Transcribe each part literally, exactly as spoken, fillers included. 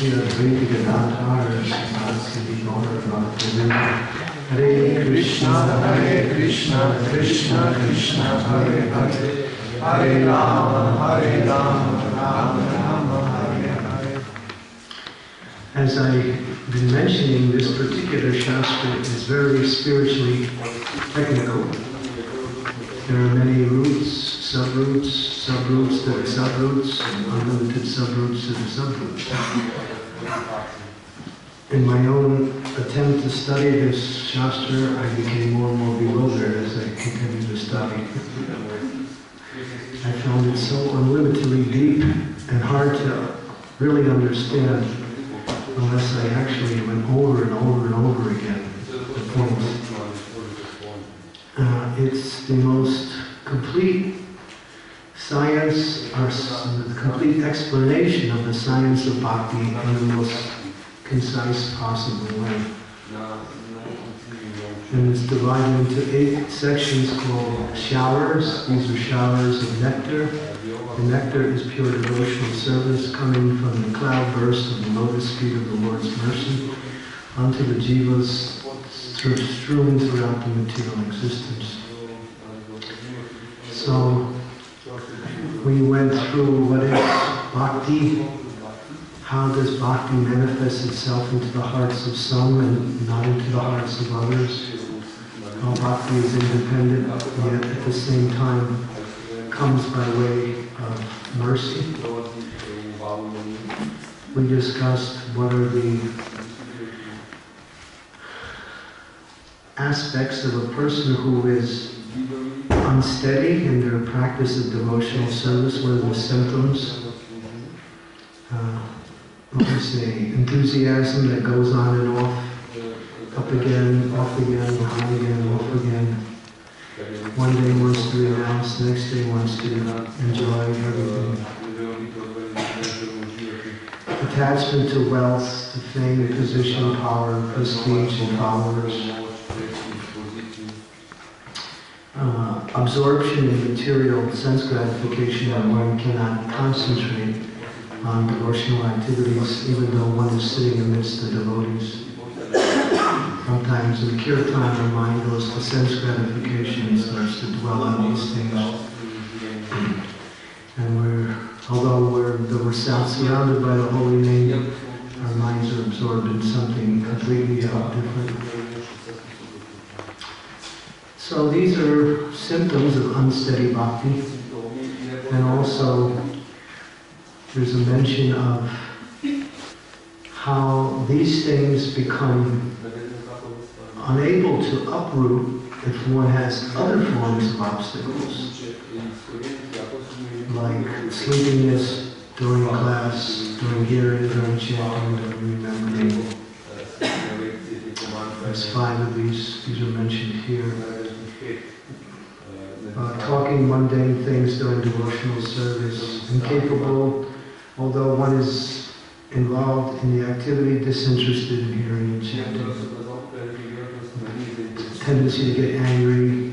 Shri Advaita Gadadhara Hare Krishna, Hare Krishna, Krishna Krishna, Hare Hare, Hare Rama, Hare Rama, Rama Rama, Hare Hare. As I've been mentioning, this particular Shastra is very spiritually technical. There are many roots, sub-roots, sub-roots to the sub-roots, and unlimited sub-roots to the sub-roots. In my own attempt to study this Shastra, I became more and more bewildered as I continued to study. I found it so unlimitedly deep and hard to really understand unless I actually went over and over and over again the points. Uh, it's the most complete science, or the complete explanation of the science of bhakti in the most concise possible way. And it's divided into eight sections called showers. These are showers of nectar. The nectar is pure devotional service coming from the cloud burst of the lotus feet of the Lord's mercy onto the jivas strewn throughout the material existence. So we went through what is bhakti. How does bhakti manifest itself into the hearts of some and not into the hearts of others? How bhakti is independent, yet at the same time comes by way of mercy. We discussed what are the aspects of a person who is unsteady in their practice of devotional service, what are the symptoms? Uh, What do you say? Enthusiasm that goes on and off, up again, off again, on again, off again. One day wants to renounce, next day wants to enjoy everything. Attachment to wealth, to fame, position, power, prestige, and followers. Uh, absorption in material sense gratification that one cannot concentrate on devotional activities, even though one is sitting amidst the devotees. Sometimes in kirtan, the mind goes to sense gratification and starts to dwell on these things. And we're, although we're, we're surrounded by the holy name, our minds are absorbed in something completely different. So these are symptoms of unsteady bhakti, and also there's a mention of how these things become unable to uproot if one has other forms of obstacles, like sleepiness during class, during hearing, during chanting, during remembering. There's five of these, these are mentioned here. Uh, talking mundane things during devotional service, incapable. Although one is involved in the activity, disinterested in hearing and chanting. Tendency to get angry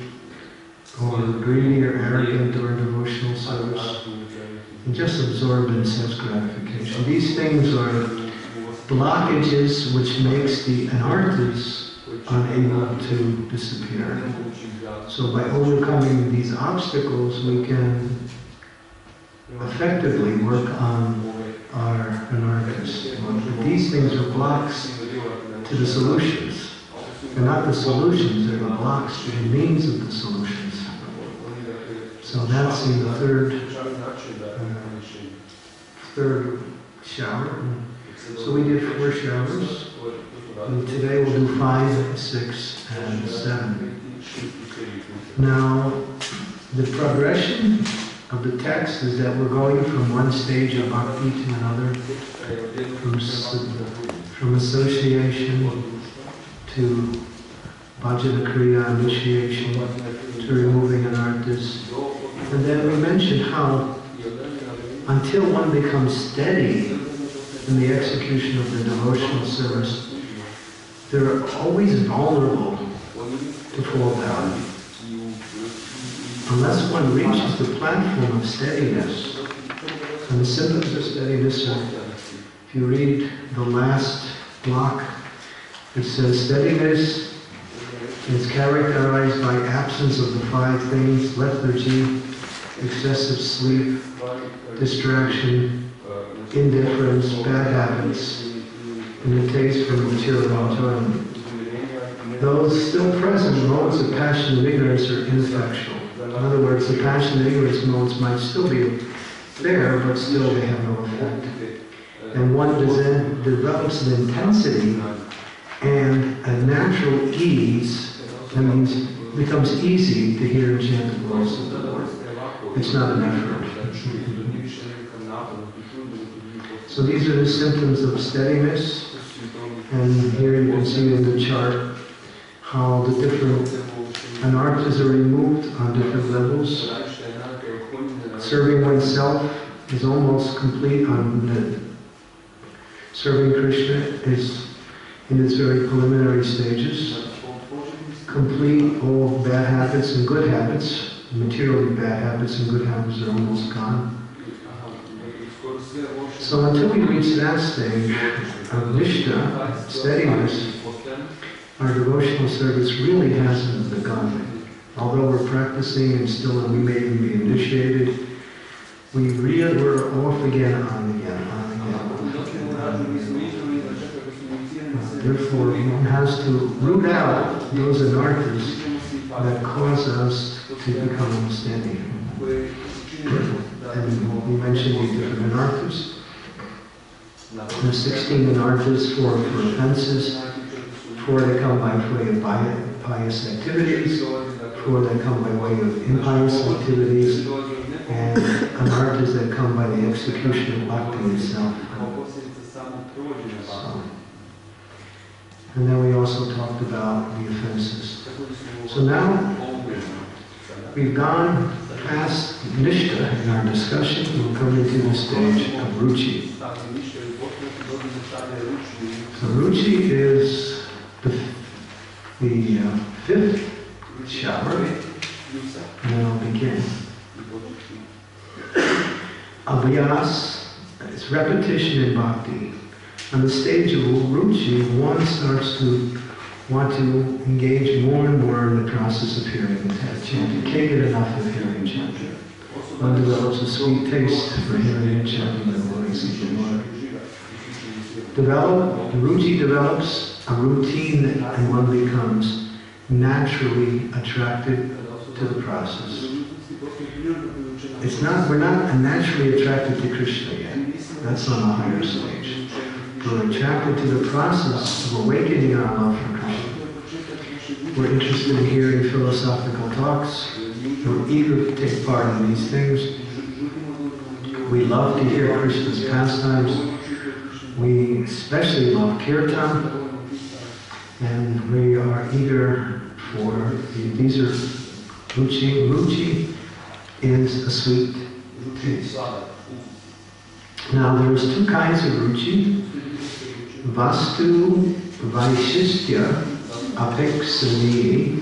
or greedy or arrogant during devotional service. And just absorbed in sense gratification. These things are blockages which makes the anarthas unable to disappear. So by overcoming these obstacles, we can effectively work on our anarthas. These things are blocks to the solutions. They're not the solutions, they're the blocks to the means of the solutions. So that's in the third, uh, third shower. So we did four showers. And today we'll do five, six, and seven. Now, the progression of the text is that we're going from one stage of bhakti to another, from, from association to bhajanakriya initiation to removing anarthas. And then we mentioned how until one becomes steady in the execution of the devotional service, they're always vulnerable to fall down. Unless one reaches the platform of steadiness, and the symptoms of steadiness are If you read the last block, it says steadiness is characterized by absence of the five things: lethargy, excessive sleep, distraction, indifference, bad habits, and the taste for material enjoyment. Though still present, modes of passion and ignorance are ineffectual. In other words, the passion and ignorance modes might still be there, but still they have no effect. And one develops an intensity and a natural ease, that means it becomes easy to hear enchanted voice of the Lord. It's not an effort. So these are the symptoms of steadiness, and here you can see in the chart how the different anarthas are removed on different levels. Serving oneself is almost complete on the serving Krishna is in its very preliminary stages. Complete all bad habits and good habits, materially bad habits and good habits are almost gone. So until we reach that stage of Nishta, steadiness, our devotional service really hasn't begun. Although we're practicing and still, and we may even be initiated, we really were off again, on again, on again. Uh, therefore, one has to root out those anarthas that cause us to become unsteady. And we mentioned the different anarthas. The sixteen anarthas for, for offenses. Four that come by way of pious activities, four that come by way of impious activities, and anarthas that come by the execution of bhakti itself. So, and then we also talked about the offenses. So now we've gone past Nishta in our discussion. We'll come into the stage of Ruchi. So Ruchi is the uh, fifth chapter, and then I'll begin. Abhyas is repetition in bhakti. On the stage of Ruchi, one starts to want to engage more and more in the process of hearing chanting. Can't get enough of hearing chanting. One develops a sweet taste for hearing and chanting the voice of the Lord. Develop, Ruchi develops a routine, and one becomes naturally attracted to the process. It's not, we're not naturally attracted to Krishna yet. That's on a higher stage. We're attracted to the process of awakening our love for Krishna. We're interested in hearing philosophical talks. We're eager to take part in these things. We love to hear Krishna's pastimes. We especially love kirtan. And we are eager for, these are Ruchi. Ruchi is a sweet taste. Now there's two kinds of Ruchi: Vastu Vaishistya Apeksini.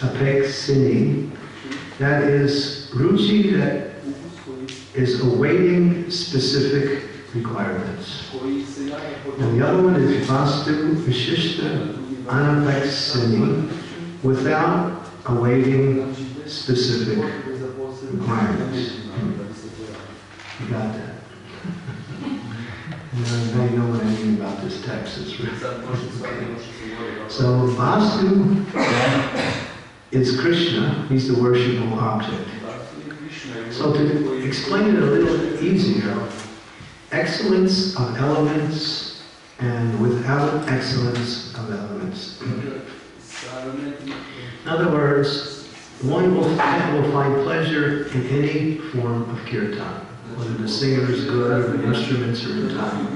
Apeksini. That is Ruchi that is awaiting specific requirements. And the other one is Vastu Vishishta Anapeksini, without awaiting specific requirements. You got that? I know what I mean about this text. It's really okay. So Vastu is Krishna. He's the worshipable object. So to explain it a little easier, excellence of elements and without excellence of elements. In other words, one will find, will find pleasure in any form of kirtan, whether the singer is good or the instruments are in time.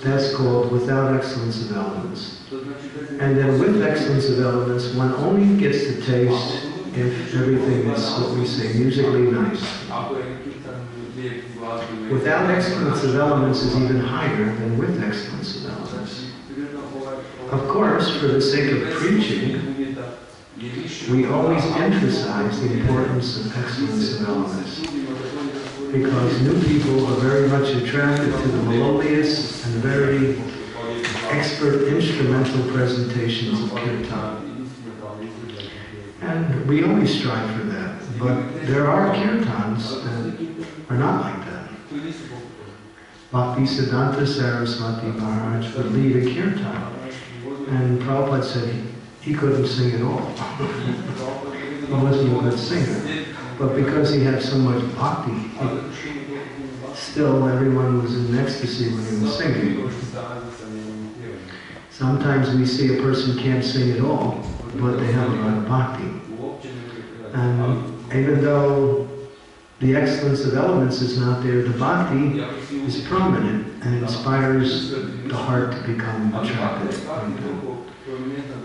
That's called without excellence of elements. And then with excellence of elements, one only gets to taste if everything is what we say musically nice. Without excellence of elements is even higher than with excellence of elements. Of course, for the sake of preaching, we always emphasize the importance of excellence of elements. because new people are very much attracted to the melodious and very expert instrumental presentations of kirtan. And we always strive for that, but there are kirtans that are not like that. Bhakti Siddhanta Sarasvati Maharaj would lead a kirtan, and Prabhupada said he couldn't sing at all. He wasn't a good singer. But because he had so much bhakti, still everyone was in ecstasy when he was singing. Sometimes we see a person can't sing at all, but they have a lot of bhakti. And even though the excellence of elements is not there, the bhakti is prominent and inspires the heart to become attracted.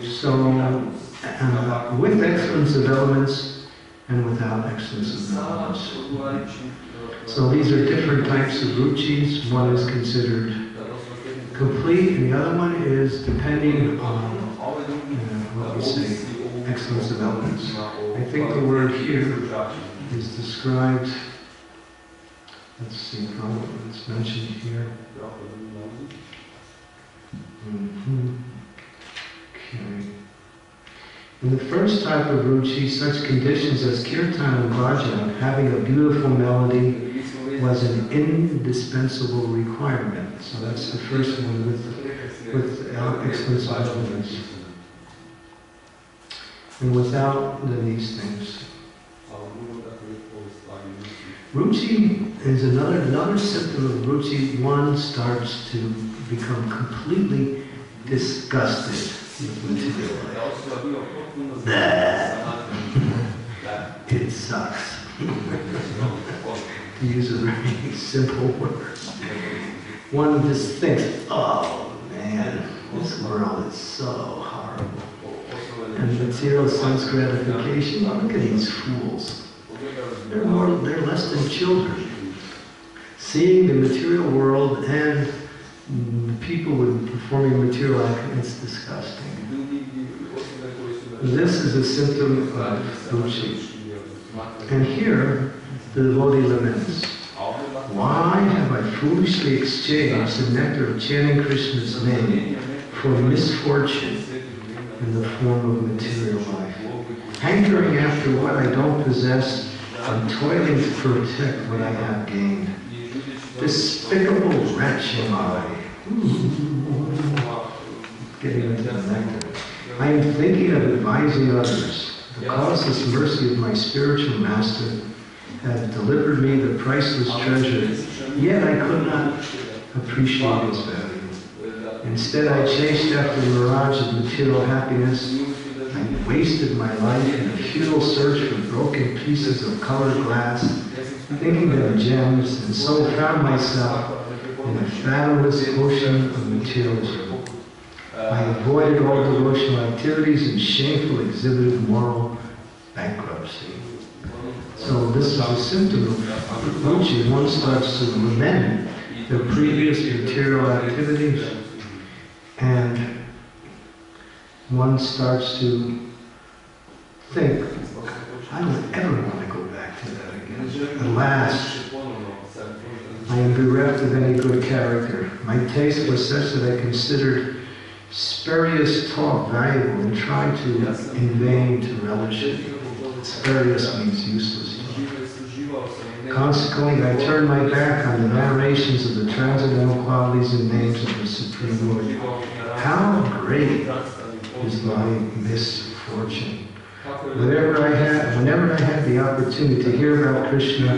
So, uh, with excellence of elements, and without excess of knowledge. So these are different types of ruchis. One is considered complete, and the other one is depending on, you know, what we say, excellence of elements. I think the word here is described, let's see, probably it's mentioned here. Mm-hmm. Okay. In the first type of ruchi, such conditions as kirtan and bhajan, having a beautiful melody, was an indispensable requirement. So that's the first one with, with excellence of elements. And without these things. Ruchi is another, another symptom of ruchi. One starts to become completely disgusted. It sucks. To use a very simple word. One just thinks, oh man, this world is so horrible. And material sense gratification, look at these fools. They're, more, they're less than children. Seeing the material world and people with performing material acts—it's disgusting. This is a symptom of ruchi. And here, the devotee laments: why have I foolishly exchanged the nectar of chanting Krishna's name for misfortune in the form of material life, hankering after what I don't possess and toiling to protect what I have gained? Despicable wretch am I. Getting into the nectar. I am thinking of advising others. The causeless mercy of my spiritual master has delivered me the priceless treasure, yet I could not appreciate its value. Instead, I chased after the mirage of material happiness. I wasted my life in a futile search for broken pieces of colored glass, thinking of gems, and so found myself in a fathomless ocean of materialism. I avoided all devotional activities and shamefully exhibited moral bankruptcy. So this is a symptom of ruchi. One starts to lament the previous material activities, and one starts to think, I don't ever want to go back to that. Alas, I am bereft of any good character. My taste was such that I considered spurious talk valuable and tried to, in vain, to relish it. Spurious means useless talk. Consequently, I turned my back on the narrations of the transcendental qualities and names of the Supreme Lord. How great is my misfortune! Whenever I had, whenever I had the opportunity to hear about Krishna,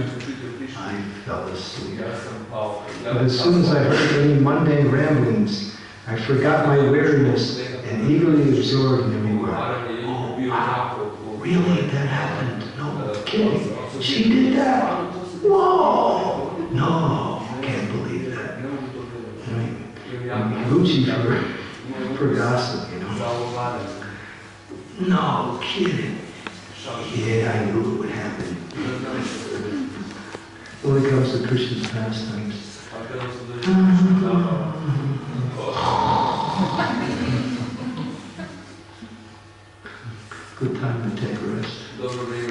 I fell asleep. But as soon as I heard any mundane ramblings, I forgot my weariness and eagerly absorbed everywhere. Oh, wow! Really? That happened? No kidding. She did that? Whoa! No, can't believe that. I mean, ruchi for, for gossip, you know. No kidding. Yeah, I knew it would happen. When it comes to Krishna's pastimes. Good time to take a rest.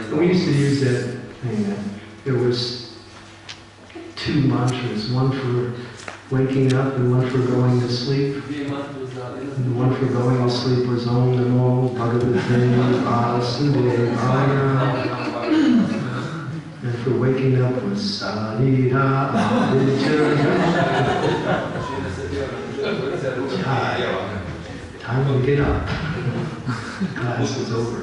And we used to use that thing. There was waking up and one for going to sleep. And one for going to sleep was Om Namo Bhagavate Vasudevaya. And for waking up was Sarira Adichara. Time. Time to get up. Class is over.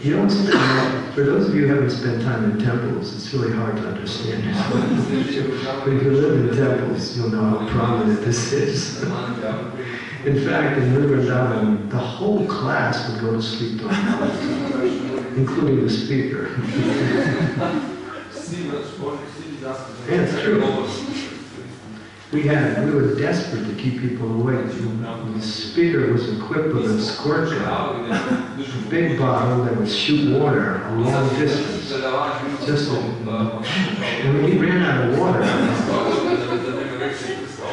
You don't spend, for those of you who haven't spent time in temples, it's really hard to understand. But if you live in temples, you'll know how prominent this is. In fact, in Vrindavan, the whole class would go to sleep during the night, including the speaker. And it's true. We had, we were desperate to keep people awake. The speaker was equipped with a squirt gun, a big bottle that would shoot water a long distance. Just a, and when he ran out of water,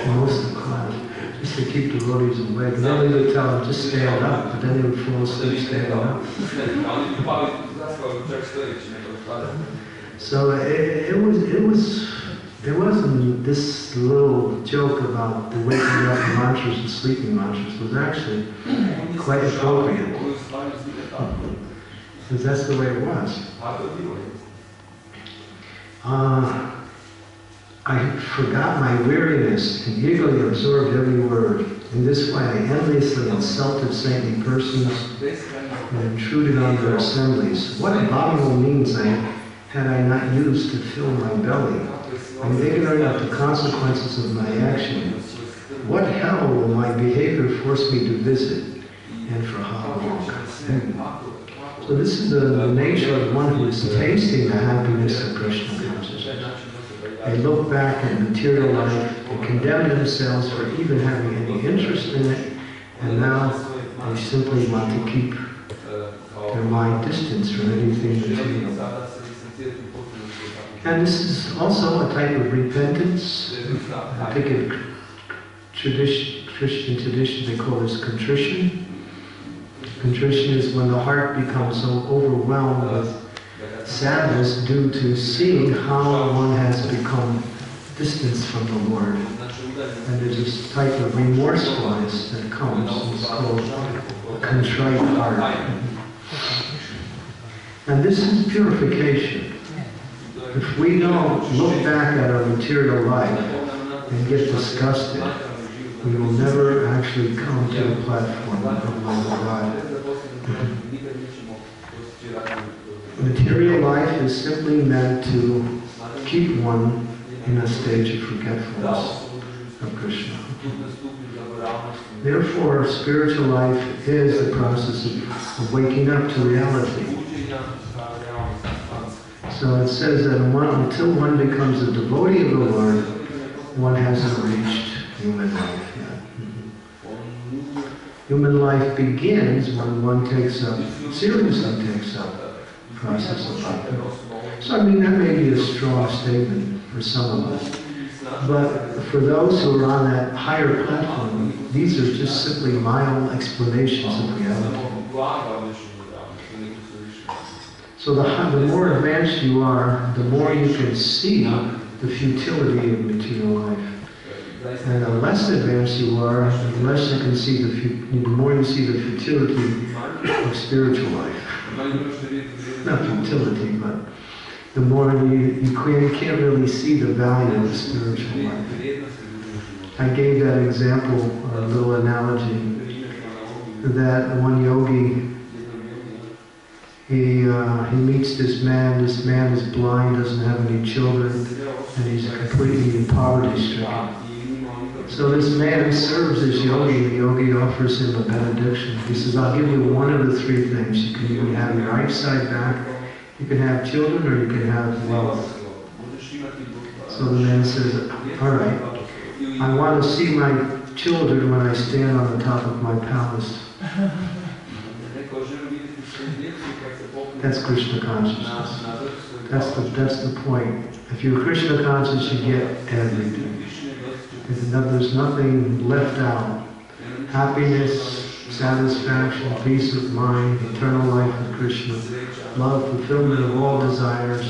most of the time, just to keep the devotees awake. Then they would tell them, just stand up, but then they would fall asleep standing up. So it, it was, it was, there wasn't this little joke about the waking up mantras and sleeping mantras. It was actually quite appropriate. Because that's the way it was. Uh, I forgot my weariness and eagerly absorbed every word. In this way, I endlessly insulted saintly persons and intruded on their assemblies. What abominable means I, had I not used to fill my belly? I'm ignorant of the consequences of my action. What hell will my behavior force me to visit, and for how long? So this is the nature of one who is tasting the happiness of Krishna consciousness. They look back at material life and condemn themselves for even having any interest in it, and now they simply want to keep their mind distant from anything material. And this is also a type of repentance. I think in tradition, Christian tradition they call this contrition. Contrition is when the heart becomes so overwhelmed with sadness due to seeing how one has become distanced from the Lord. And there's this type of remorsefulness that comes. It's called a contrite heart. And this is purification. If we don't look back at our material life and get disgusted, we will never actually come to the platform of God. Material life is simply meant to keep one in a stage of forgetfulness of Krishna. Therefore, spiritual life is the process of waking up to reality. So it says that one, until one becomes a devotee of the Lord, one hasn't reached human life yet. Mm-hmm. Human life begins when one takes up, seriously takes up, the process of bhakti. So I mean, that may be a strong statement for some of us. But for those who are on that higher platform, these are just simply mild explanations of reality. So the, the more advanced you are, the more you can see the futility of material life. And the less advanced you are, the less you can see the, the more you see the futility of spiritual life. Not futility, but the more you, you can't really see the value of spiritual life. I gave that example, a little analogy, that one yogi. He, uh, he meets this man, this man is blind, doesn't have any children, and he's completely poverty-stricken. So this man serves this yogi, and the yogi offers him a benediction. He says, I'll give you one of the three things. You can even have your eyesight back, you can have children, or you can have wealth. So the man says, all right, I want to see my children when I stand on the top of my palace. That's Krishna consciousness. That's the, that's the point. If you're Krishna conscious, you get everything. There's nothing left out. Happiness, satisfaction, peace of mind, eternal life with Krishna, love, fulfillment of all desires,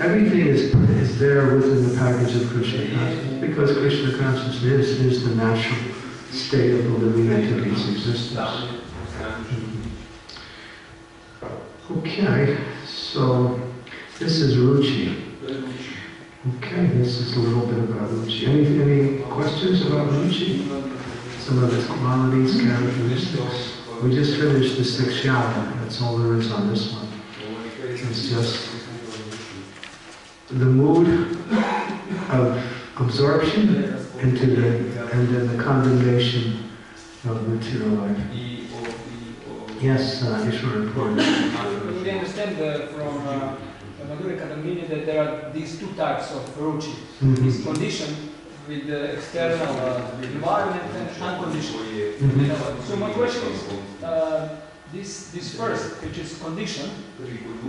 everything is, is there within the package of Krishna consciousness, because Krishna consciousness is, is the natural state of the living entity's existence. Okay, so this is Ruchi. Okay, this is a little bit about Ruchi. Any, any questions about Ruchi? Some of its qualities, characteristics. We just finished the sixth shaka. That's all there is on this one. It's just the mood of absorption into the, and then the condemnation of material life. Yes, uh, Ishwar reported. Do they understand the, from uh, Madhurika that there are these two types of Ruchi? Mm-hmm. It's conditioned with the external uh, environment and unconditioned. Mm-hmm. So my question is, uh, this, this first, which is conditioned,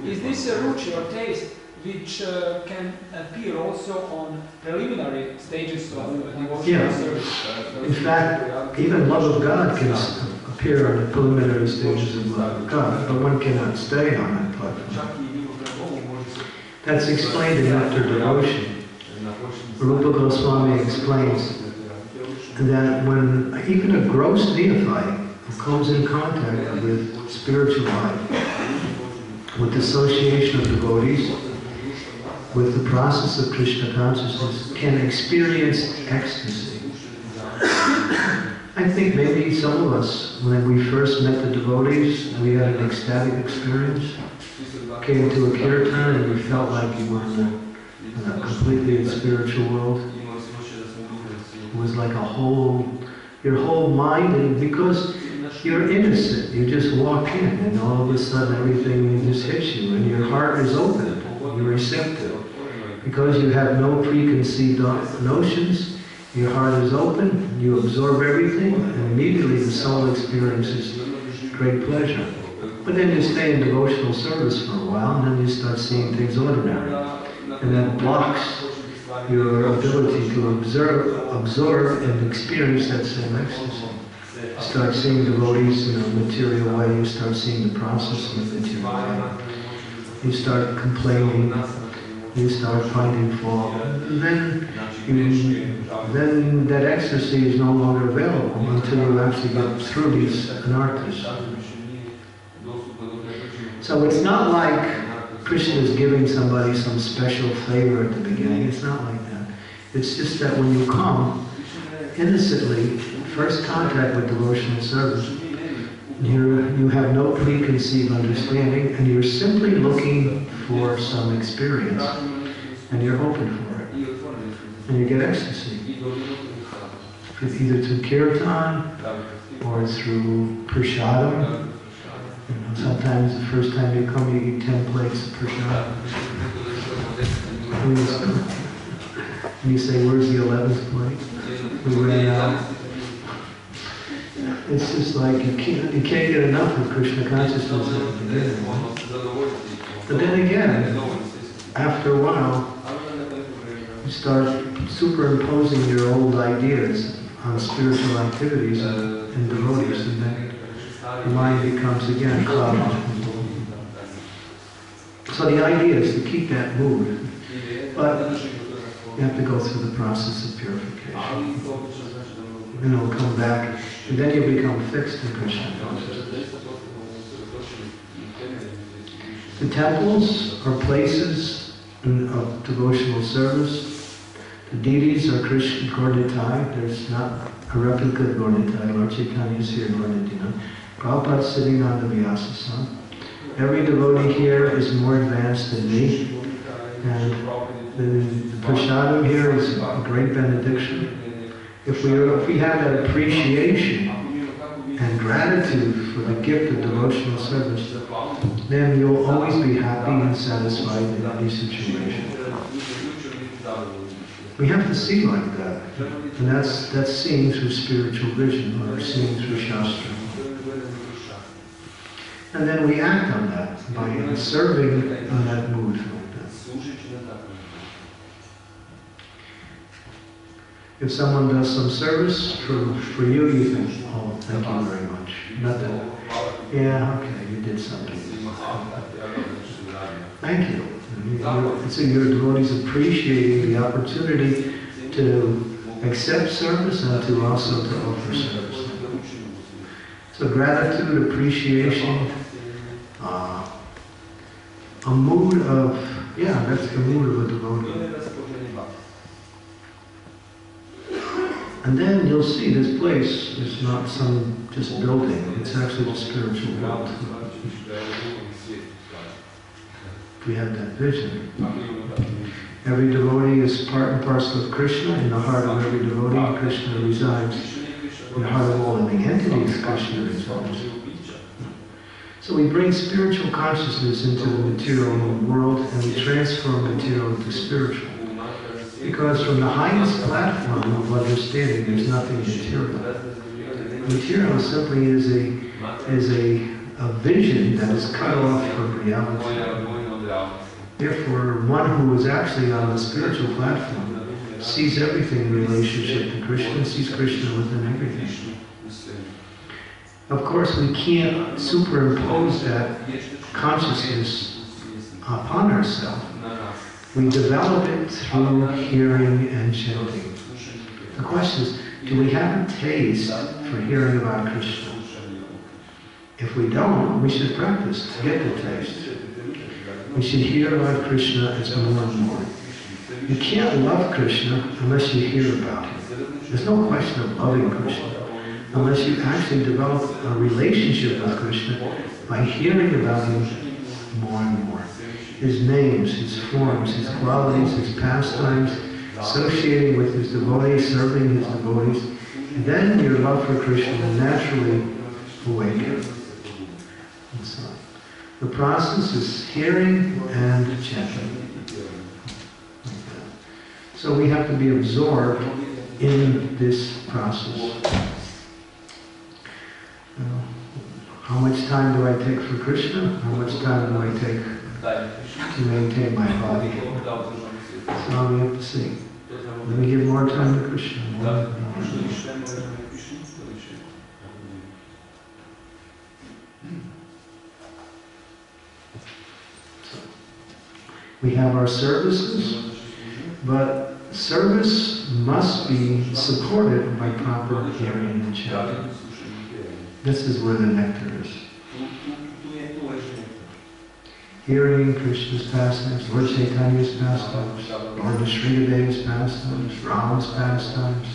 is this a Ruchi or taste which uh, can appear also on preliminary stages of devotional yeah. service? In fact, even love of God can appear on the preliminary stages of love of God, but one cannot stay on that platform. That's explained in After Devotion. Rupa Goswami explains that when even a gross neophyte who comes in contact with spiritual life, with association of devotees, with the process of Krishna consciousness, can experience ecstasy. I think maybe some of us, when we first met the devotees, we had an ecstatic experience, came to a kirtan and we felt like we were in a completely spiritual world. It was like a whole, your whole mind, and because you're innocent, you just walk in and all of a sudden everything just hits you and your heart is open. You're receptive. Because you have no preconceived notions, your heart is open, you absorb everything, and immediately the soul experiences great pleasure. But then you stay in devotional service for a while, and then you start seeing things ordinary. And that blocks your ability to observe, absorb and experience that same ecstasy. You start seeing devotees in a material way, you start seeing the process in the material way. You start complaining, you start finding fault, then, you, then that ecstasy is no longer available until you actually get through these anarthas. So it's not like Krishna is giving somebody some special favor at the beginning. It's not like that. It's just that when you come innocently, first contact with devotional service, You're, you have no preconceived understanding, and you're simply looking for some experience, and you're open for it, and you get ecstasy, either through kirtan or through prasadam. You know, sometimes the first time you come, you eat ten plates of prasadam, and you say, "Where's the eleventh plate? We ran out." It's just like you can't, you can't get enough of Krishna consciousness at the beginning. But then again, after a while, you start superimposing your old ideas on spiritual activities and devotees, and then the mind becomes again clouded. So the idea is to keep that mood, but you have to go through the process of purification. And it'll come back, and then you become fixed in Krishna consciousness. The temples are places of devotional service. The deities are Krishna Gaura-Nitai. There's not a replica of Gaura-Nitai. Lord Chaitanya is here, Gaura-Nitai. Prabhupada is sitting on the Vyasasana. Every devotee here is more advanced than me. And the prasadam here is a great benediction. If we, are, if we have that appreciation and gratitude for the gift of devotional service, then you'll always be happy and satisfied in any situation. We have to see like that. And that's, that's seeing through spiritual vision, or seeing through Shastra. And then we act on that by serving on that mood. If someone does some service for, for you, you think, "Oh, thank you very much. Nothing. Yeah, okay, you did something. Thank you." And so your devotees appreciating the opportunity to accept service and to also to offer service. So gratitude, appreciation, uh, a mood of, yeah, that's the mood of a devotee. And then you'll see this place is not some just building, it's actually a spiritual world. We have that vision. Every devotee is part and parcel of Krishna. In the heart of every devotee, Krishna resides. In the heart of all living entities, Krishna resides. So we bring spiritual consciousness into the material world and we transform material into spiritual. Because from the highest platform of understanding, there's nothing material. Material simply is a, is a, a vision that is cut off from reality. Therefore, one who is actually on the spiritual platform sees everything in relationship to Krishna, sees Krishna within everything. Of course, we can't superimpose that consciousness upon ourselves. We develop it through hearing and chanting. The question is, do we have a taste for hearing about Krishna? If we don't, we should practice to get the taste. We should hear about Krishna as more and more. You can't love Krishna unless you hear about him. There's no question of loving Krishna unless you actually develop a relationship with Krishna by hearing about him more and more. His names, his forms, his qualities, his pastimes, associating with his devotees, serving his devotees, and then your love for Krishna will naturally awaken. And so on. The process is hearing and chanting. So we have to be absorbed in this process. Uh, how much time do I take for Krishna? How much time do I take to maintain my body? That's all we have to see. Let me give more time to Krishna. More. We have our services, but service must be supported by proper hearing and chanting. This is where the nectar is. Hearing Krishna's pastimes, Lord Chaitanya's pastimes, Lord Sridevi's pastimes, Rama's pastimes.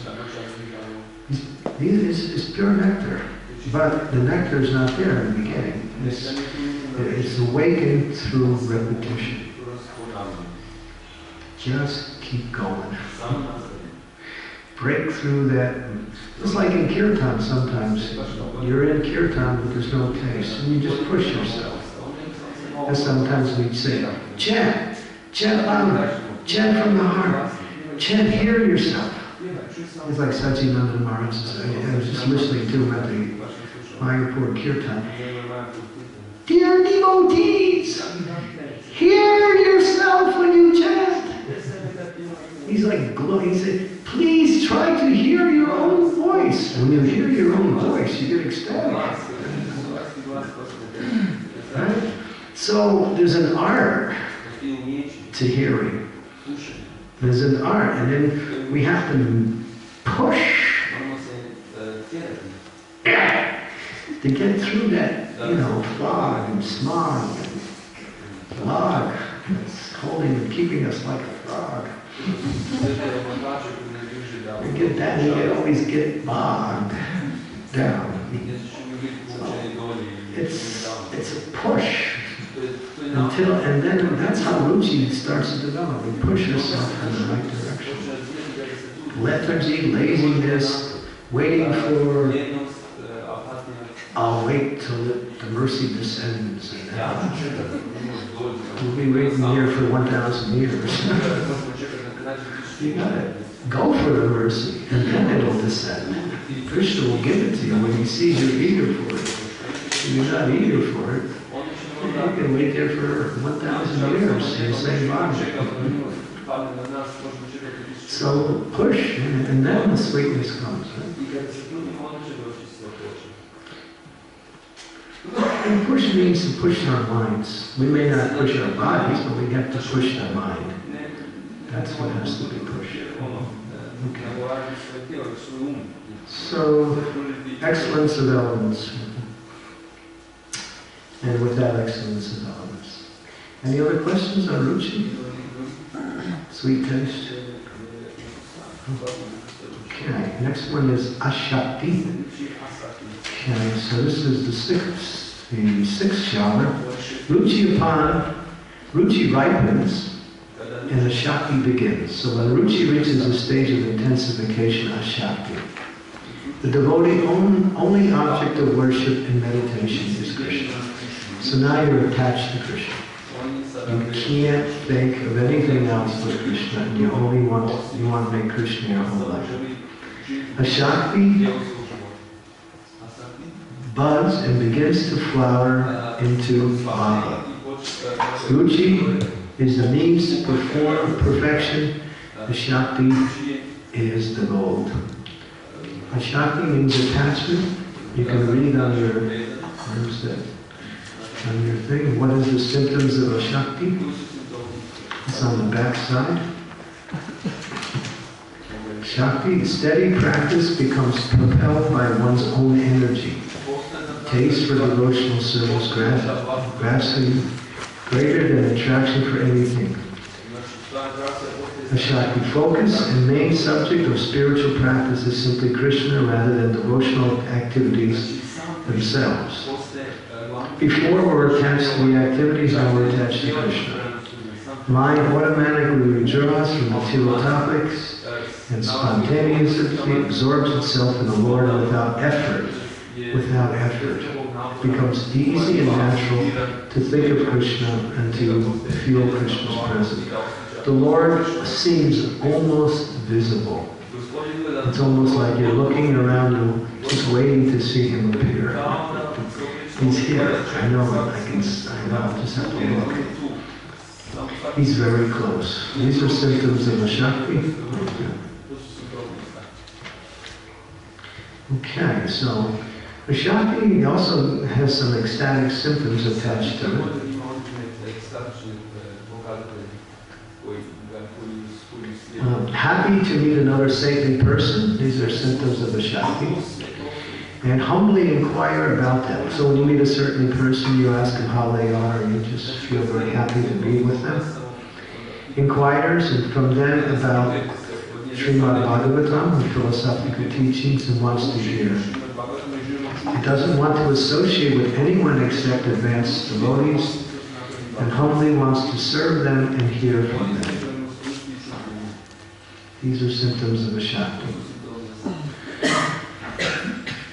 This is pure nectar, but the nectar is not there in the beginning. It's, it's awakened through repetition. Just keep going. Break through that. It's like in kirtan sometimes. You're in kirtan, but there's no taste. And you just push yourself. And sometimes we'd say, chant, chant louder, chant from the heart, chant, hear yourself. It's like Satchitananda Maharaj said. I was just listening to him at the Mayapur kirtan. Dear devotees, hear yourself when you chant. He's like glowing. He said, please try to hear your own voice. When you hear your own voice, you get ecstatic. Right? So there's an art to hearing. There's an art. And then we have to push to get through that, you know, fog and smog and fog that's holding and keeping us like a frog. We get that, and we always get bogged down. So it's, it's a push until, and then that's how Ruchi starts to develop. We push yourself in the right direction. Lethargy, laziness, waiting for, I'll wait till the, the mercy descends. We'll be waiting here for one thousand years. You got it. Go for the mercy, and then it'll descend. Krishna will give it to you when he sees you're eager for it. If you're not eager for it, you can wait there for one thousand years in the same body. So push, and then the sweetness comes. Right? And push means to push our minds. We may not push our bodies, but we have to push our mind. That's what has to be pushed. Okay. So, excellence of elements. And without excellence of elements. Any other questions on Ruchi? Sweet taste? Okay, next one is Ashakti. Okay, so this is the sixth, the sixth jhana. Ruchi upon, Ruchi ripens, and Ashakti begins. So when Ruchi reaches the stage of intensification, Ashakti. The devotee only, only object of worship and meditation is Krishna. So now you're attached to Krishna. You can't think of anything else but Krishna, and you only want to, you want to make Krishna your whole life. Ashakti buds and begins to flower into bhava. Ruchi is the means to perform perfection. Ashakti is the goal. Ashakti means attachment. You can read on your where's that? On your thing, what is the symptoms of Ashakti? It's on the back side. Shakti, steady practice becomes propelled by one's own energy. Taste for devotional service, grasping greater than attraction for anything. Ashakti, focus and main subject of spiritual practice is simply Krishna rather than devotional activities themselves. Before we're attached to the activities, now we're attached to Krishna. Mind automatically withdraws from material topics and spontaneously absorbs itself in the Lord without effort. Without effort. It becomes easy and natural to think of Krishna and to feel Krishna's presence. The Lord seems almost visible. It's almost like you're looking around you, just waiting to see Him appear. He's here. I know it. I can. I know. I just have to look. He's very close. These are symptoms of Ashakti. Okay, so Ashakti also has some ecstatic symptoms attached to it. Um, happy to meet another saintly person. These are symptoms of Ashakti. And humbly inquire about them. So when you meet a certain person, you ask them how they are, and you just feel very happy to be with them. Inquires, and from them about Srimad Bhagavatam, and philosophical teachings, and wants to hear. It doesn't want to associate with anyone except advanced devotees, and humbly wants to serve them and hear from them. These are symptoms of Ashakti.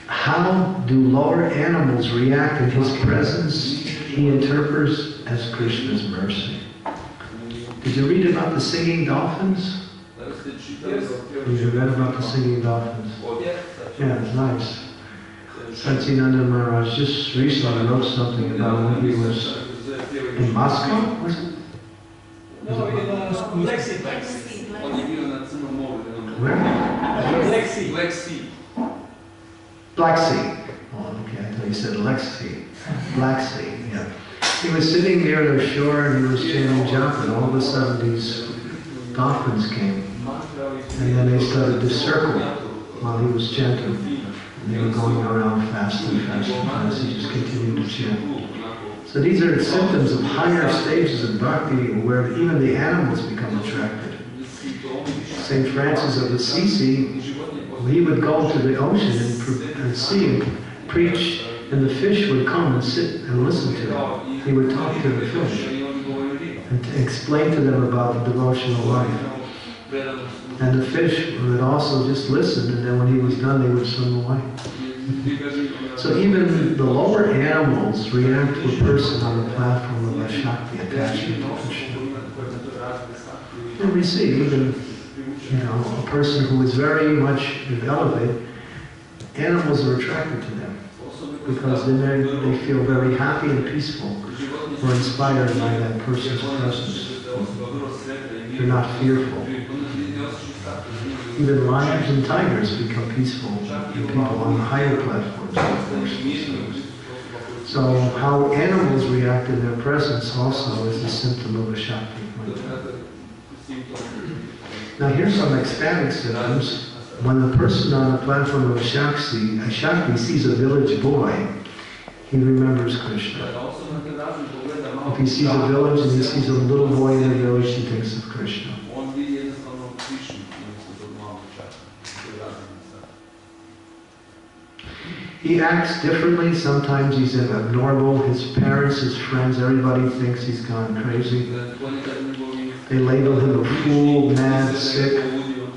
How do lower animals react in his presence? He interprets as Krishna's mercy. Did you read about the singing dolphins? Yes. Did you read about the singing dolphins? Yeah, it's nice. Satchitananda Maharaj just recently wrote something about when he was in Moscow, was it? No, in Black Sea. Where? Black Sea. Black Sea. Black Sea. Oh, okay, I thought you said Lexi. Black Sea, yeah. He was sitting near the shore and he was chanting japa, and all of a sudden these dolphins came. And then they started to circle while he was chanting. And they were going around faster and faster and faster. He just continued to chant. So these are symptoms of higher stages of bhakti where even the animals become attracted. Saint Francis of Assisi, he would go to the ocean and, and see him preach, and the fish would come and sit and listen to him. He would talk to the fish and to explain to them about the devotional life. And the fish would also just listen, and then when he was done, they would swim away. So even the lower animals react to a person on the platform of Ashakti, attachment to Krishna. And we see even, you know, a person who is very much elevated, animals are attracted to them because then they feel very happy and peaceful or inspired by that person's presence. They're not fearful. Even lions and tigers become peaceful, and people on the higher platforms. So how animals react in their presence also is a symptom of a Ashakti. Now here's some ecstatic symptoms. When a person on the platform of Ashakti, Ashakti sees a village boy, he remembers Krishna. If he sees a village and he sees a little boy in the village, he thinks of Krishna. He acts differently. Sometimes he's abnormal. His parents, his friends, everybody thinks he's gone crazy. They label him a fool, mad, sick,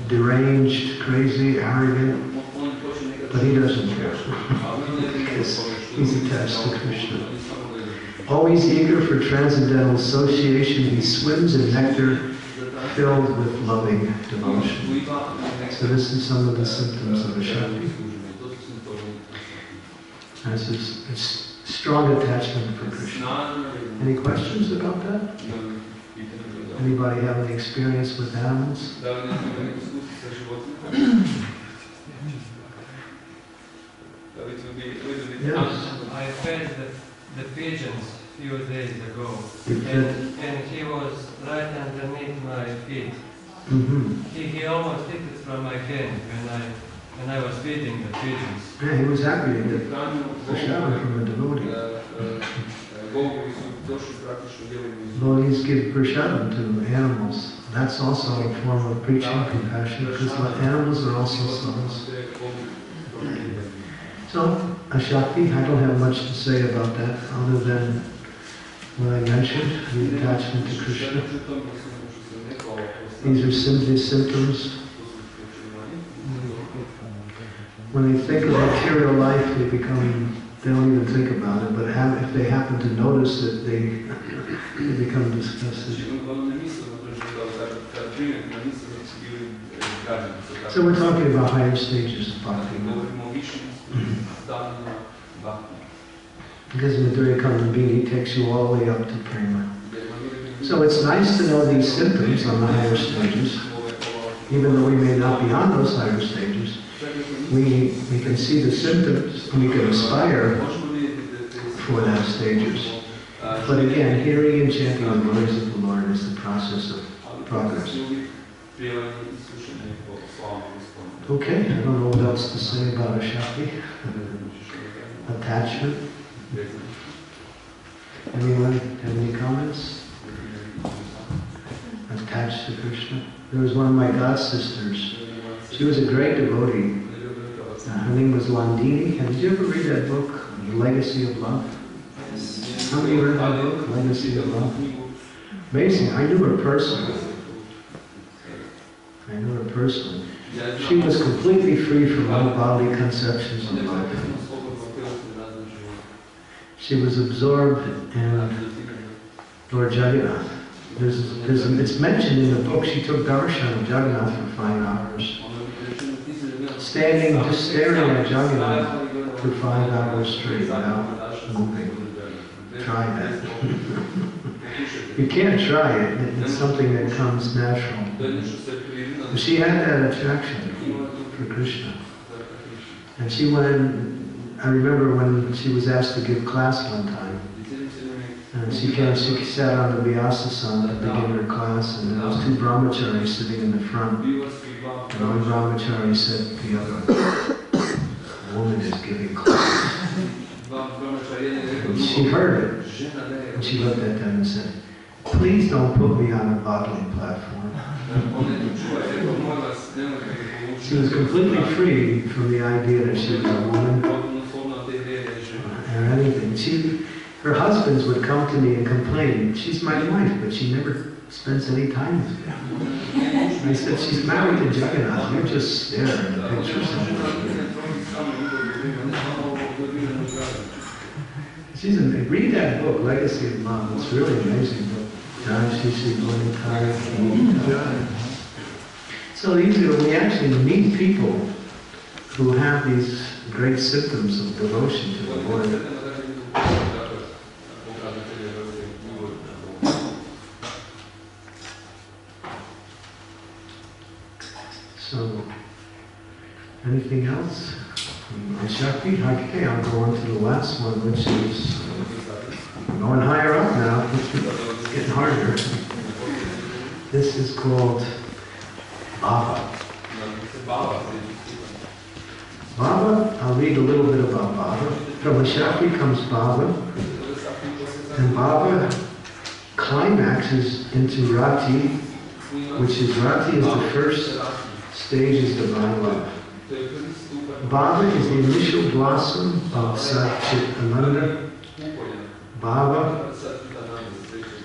deranged, crazy, arrogant, but he doesn't care because he's attached to Krishna. Always eager for transcendental association, he swims in nectar filled with loving devotion. So this is some of the symptoms of Ashakti. That's his, his strong attachment for Krishna. Any questions about that? Anybody have any experience with animals? Yes. I fed the, the pigeons a few days ago, and, and he was right underneath my feet. Mm-hmm. He he almost hit it from my hand when I when I was feeding the pigeons. Yeah, he was happy to get the shower from a devotee. Devotees give prasadam to animals. That's also a form of preaching compassion, because animals are also souls. So, Ashakti, I don't have much to say about that, other than what I mentioned, the attachment to Krishna. These are simply symptoms. When they think of material life, they become... They don't even think about it, but have, if they happen to notice it, they, they become disgusted. So we're talking about higher stages of bhakti. Because Madhurya Kalambini takes you all the way up to prema. So it's nice to know these symptoms on the higher stages, even though we may not be on those higher stages. We, we can see the symptoms, we can aspire for those stages. But again, hearing and chanting the words of the Lord is the process of progress. Okay, I don't know what else to say about Ashakti. Attachment. Anyone have any comments? Attached to Krishna. There was one of my god sisters. She was a great devotee. Uh, her name was Landini. Have you ever read that book, The Legacy of Love? Yes. How many read that book, Legacy of Love? Amazing. I knew her personally. I knew her personally. She was completely free from all bodily conceptions of life. She was absorbed in Lord Jagannath. There's, there's, it's mentioned in the book, she took darshan of Jagannath for five hours. Standing, just staring at Jagannath for five hours straight without moving. Try that. You can't try it, it's something that comes natural. But she had that attraction for Krishna. And she went in, I remember when she was asked to give class one time. And she, came, she sat on the Vyasasana at the beginning of her class, and there was two brahmacharis sitting in the front. And one brahmachari said to the other, a woman is giving class. And she heard it, and she looked at them and said, please don't put me on a bodily platform. She was completely free from the idea that she was a woman or anything. She, her husbands would come to me and complain, she's my wife, but she never spends any time with me. And I said, she's married to Jagannath, you're just there in the picture somewhere. She's amazing. Read that book, Legacy of Love. It's really amazing book. So usually we actually meet people who have these great symptoms of devotion to the Lord. So, anything else? Ashakti? Okay, I'll go on to the last one, which is going higher up now. It's getting harder. This is called Bhava. Bhava, I'll read a little bit about Bhava. From Ashakti comes Bhava. And Bhava climaxes into Rati, which is Rati is the first stage is divine love. Bhava is the initial blossom of Satchitananda. Bhava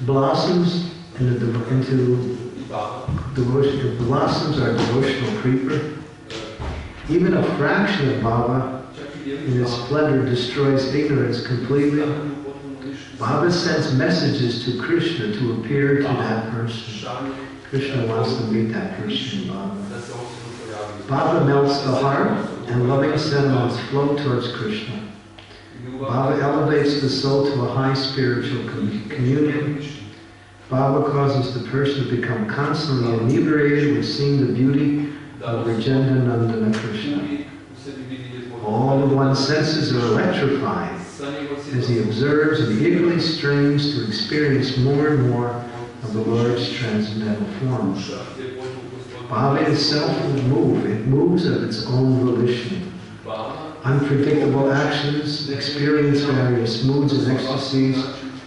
blossoms into, devo into devotion. It blossoms our devotional creeper. Even a fraction of Bhava in its splendor destroys ignorance completely. Bhava sends messages to Krishna to appear to that person. Krishna wants to meet that person in Bhava. Bhava melts the heart and loving sentiments flow towards Krishna. Bhava elevates the soul to a high spiritual communion. Bhava causes the person to become constantly inebriated with seeing the beauty of Rajendra Nandana Krishna. All of one's senses are electrified as he observes and eagerly strains to experience more and more of the Lord's transcendental form. Bhava itself will move. It moves of its own volition. Unpredictable actions, experience various moods and ecstasies.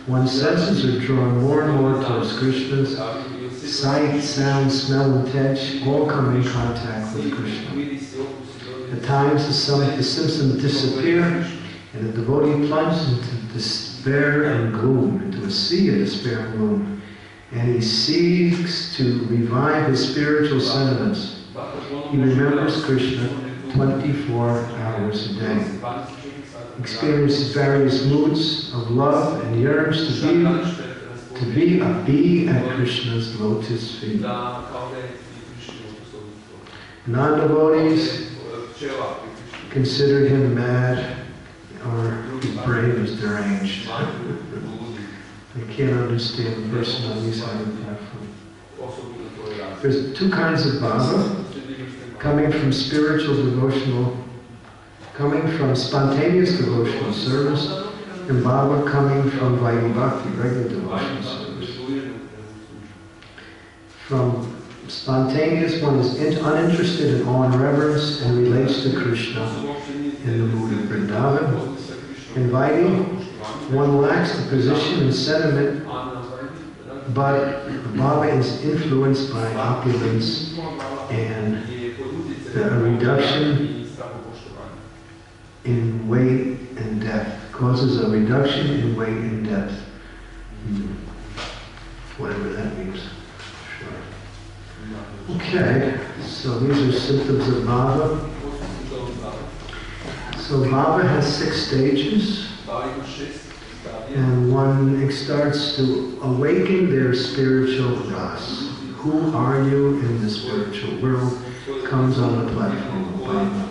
One's senses are drawn more and more towards Krishna's. Sight, sound, smell, and touch all come in contact with Krishna. At times the symptoms disappear, and the devotee plunges into despair and gloom, into a sea of despair and gloom, and he seeks to revive his spiritual sentiments. He remembers Krishna twenty-four hours a day, experiences various moods of love, and yearns to be, to be a bee at Krishna's lotus feet. Non-devotees considered him mad, or his brain is deranged. I can't understand the person on this side of the platform. There's two kinds of bhava, coming from spiritual devotional, coming from spontaneous devotional service, and bhava coming from Vaibhakti, regular devotional service. From spontaneous, one is in, uninterested in awe and reverence and relates to Krishna in the mood of Vrindavan. Inviting, one lacks the position and sentiment, but Bhava is influenced by opulence and the reduction in weight and depth, causes a reduction in weight and depth, whatever that means. Sure. Okay, so these are symptoms of Bhava. So Bhava has six stages, and one starts to awaken their spiritual das. Who are you in the spiritual world comes on the platform of Bhava.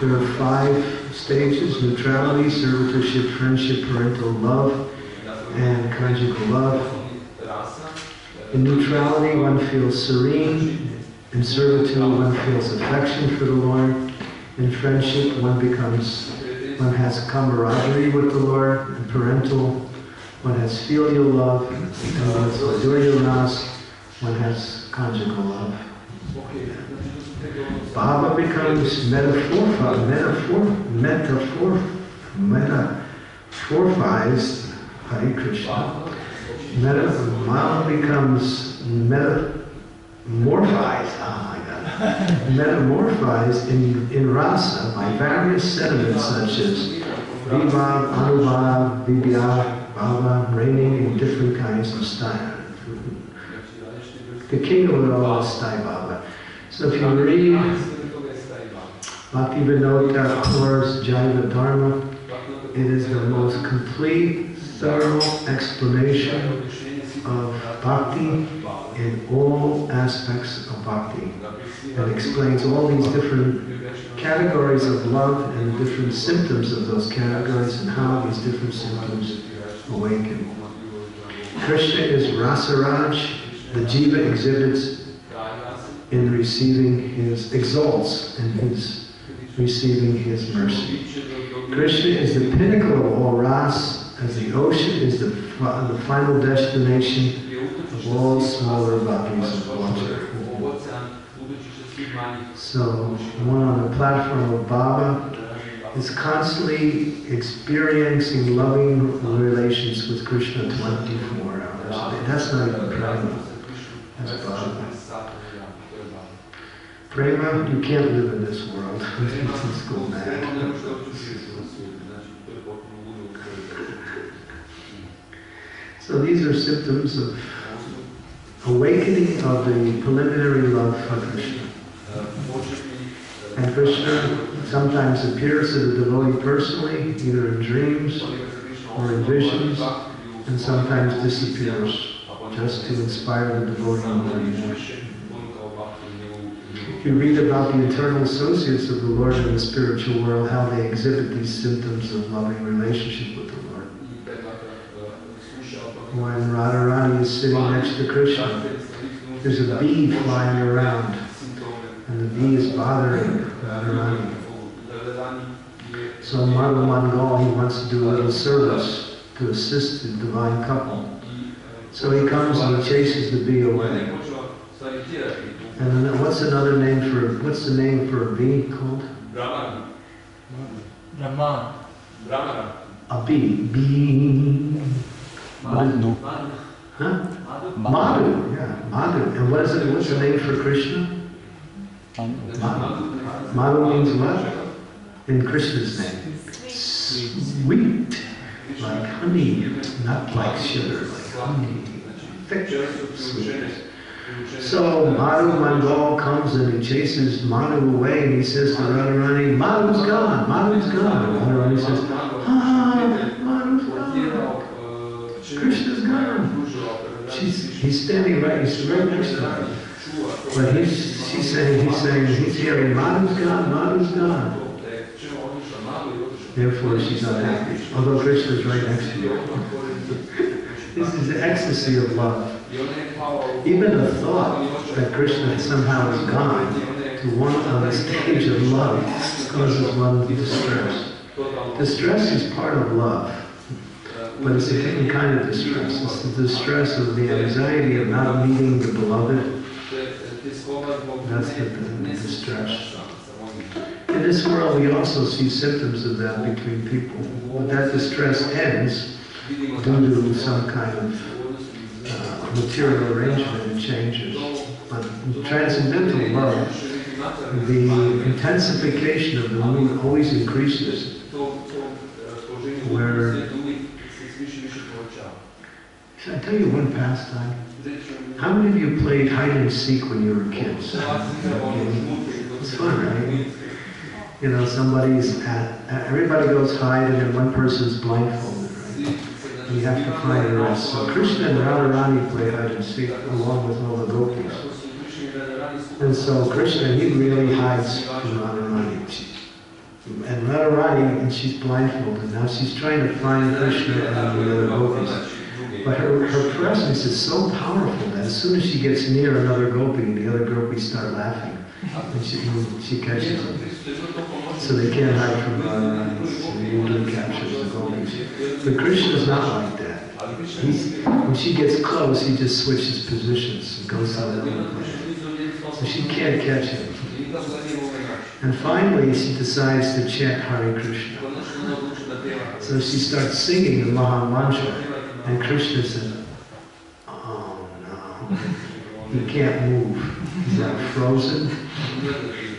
There are five stages: neutrality, servitorship, friendship, parental love, and conjugal love. In neutrality, one feels serene. In servitude, one feels affection for the Lord. In friendship, one becomes, one has camaraderie with the Lord. In parental, one has filial love. And one has laduryanas, one has conjugal love. Bhava becomes metaphorphized, metaphor, metaphor, metaphorphized, Hare Krishna. Bhava becomes metamorphized, ah. metamorphized in, in rasa by various sentiments such as vibhav, anubhav, vibhya, bhava, reigning in different kinds of style. The king of it all is Stai Bhava. So if you read Bhaktivedanta Swami Jaiva Dharma, it is the most complete, thorough explanation of bhakti in all aspects of bhakti. It explains all these different categories of love and the different symptoms of those categories and how these different symptoms awaken. Krishna is Rasa Raj, the jiva exhibits in receiving his, exalts in his receiving his mercy. Krishna is the pinnacle of all ras as the ocean is the, fi the final destination of all smaller bodies of water. So one on the platform of Baba is constantly experiencing loving relations with Krishna twenty-four hours a day. That's not even prema. That's Baba. Prema, you can't live in this world. Let's go back. So these are symptoms of awakening of the preliminary love for Krishna. And Krishna sometimes appears to the devotee personally, either in dreams or in visions, and sometimes disappears just to inspire the devotee more and more. If you read about the eternal associates of the Lord in the spiritual world, how they exhibit these symptoms of loving relationship with the Lord. When Radharani is sitting next to Krishna, there's a bee flying around. And the bee is bothering Radharani. So Madhu Mangal, he wants to do a little service to assist the divine couple. So he comes and he chases the bee away. And then what's another name for, what's the name for a bee called? Brahman. Brahman. Brahman. A bee. Bee. Madhu. Huh? Madhu. Yeah, Madhu. And what is it, what's the name for Krishna? Madhu. Madhu means what? In Krishna's name. Sweet. Sweet. Like honey. Not like sugar. Like honey. Thick. Sweet. So Madhu Mangal comes and he chases Madhu away and he says to Radharani, Madhu's gone. Madhu's gone. And Radharani says, ah, Madhu's gone. Krishna's gone. She's, he's standing right, he's right next to her. But he's, she's saying, he's saying, he's hearing, Madhu's gone, Madhu's gone. Therefore, she's not happy, although Krishna's right next to you. This is the ecstasy of love. Even the thought that Krishna somehow is gone to one on the stage of love causes one distress. Distress is part of love. But it's a different kind of distress. It's the distress of the anxiety of not meeting the beloved. That's the, the distress. In this world, we also see symptoms of that between people. But that distress ends due to some kind of uh, material arrangement and changes. But transcendental love, the intensification of the mood always increases. Where, should I tell you one pastime? How many of you played hide-and-seek when you were kids? It's fun, right? You know, somebody's at, everybody goes hide and then one person's blindfolded, right? And you have to find the rest. So Krishna and Radharani play hide-and-seek along with all the gopis. And so Krishna, he really hides from Radharani. And Radharani, and she's blindfolded. Now she's trying to find Krishna and the other gopis. But her, her presence is so powerful that as soon as she gets near another gopi, the other gopi start laughing. And she, she catches them. So they can't hide from Radharani. So he only captures the gopis. But Krishna's not like that. He's, when she gets close, he just switches positions and goes out of the other place. So she can't catch him. And finally, she decides to chant Hare Krishna. So she starts singing the Maha Mantra. And Krishna said, oh no, he can't move. He's not frozen.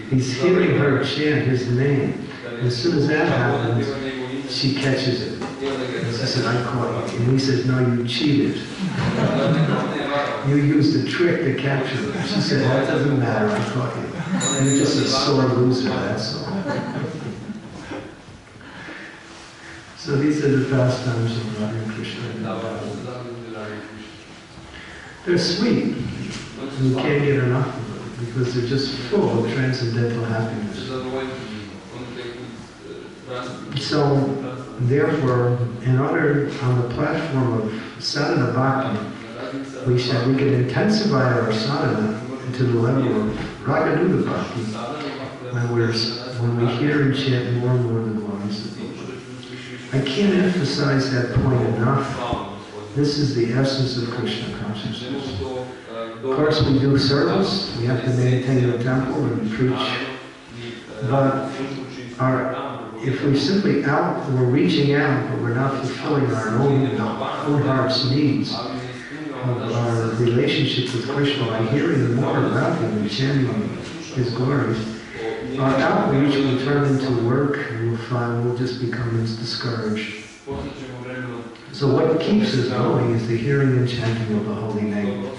He's hearing her chant his name. And as soon as that happens, she catches it. And she said, I caught you. And he says, no, you cheated. You used a trick to capture her. She said, that doesn't matter, I caught you. And you're just a sore loser, that's all. So these are the pastimes of Radha Krishna. They're sweet. You can't get enough of them because they're just full of transcendental happiness. So, therefore, in order on the platform of sadhana bhakti, we shall we can intensify our sadhana to the level of raganuga bhakti when, when we hear and chant more and more the glories of I can't emphasize that point enough. This is the essence of Krishna consciousness. Of course, we do service, we have to maintain the temple and preach, but our, if we're simply out, we're reaching out, but we're not fulfilling our own, own heart's needs of our relationship with Krishna by hearing more about Him and chanting His glories. Our outreach will turn into work, and we'll find we'll just become discouraged. So what keeps us going is the hearing and chanting of the holy name.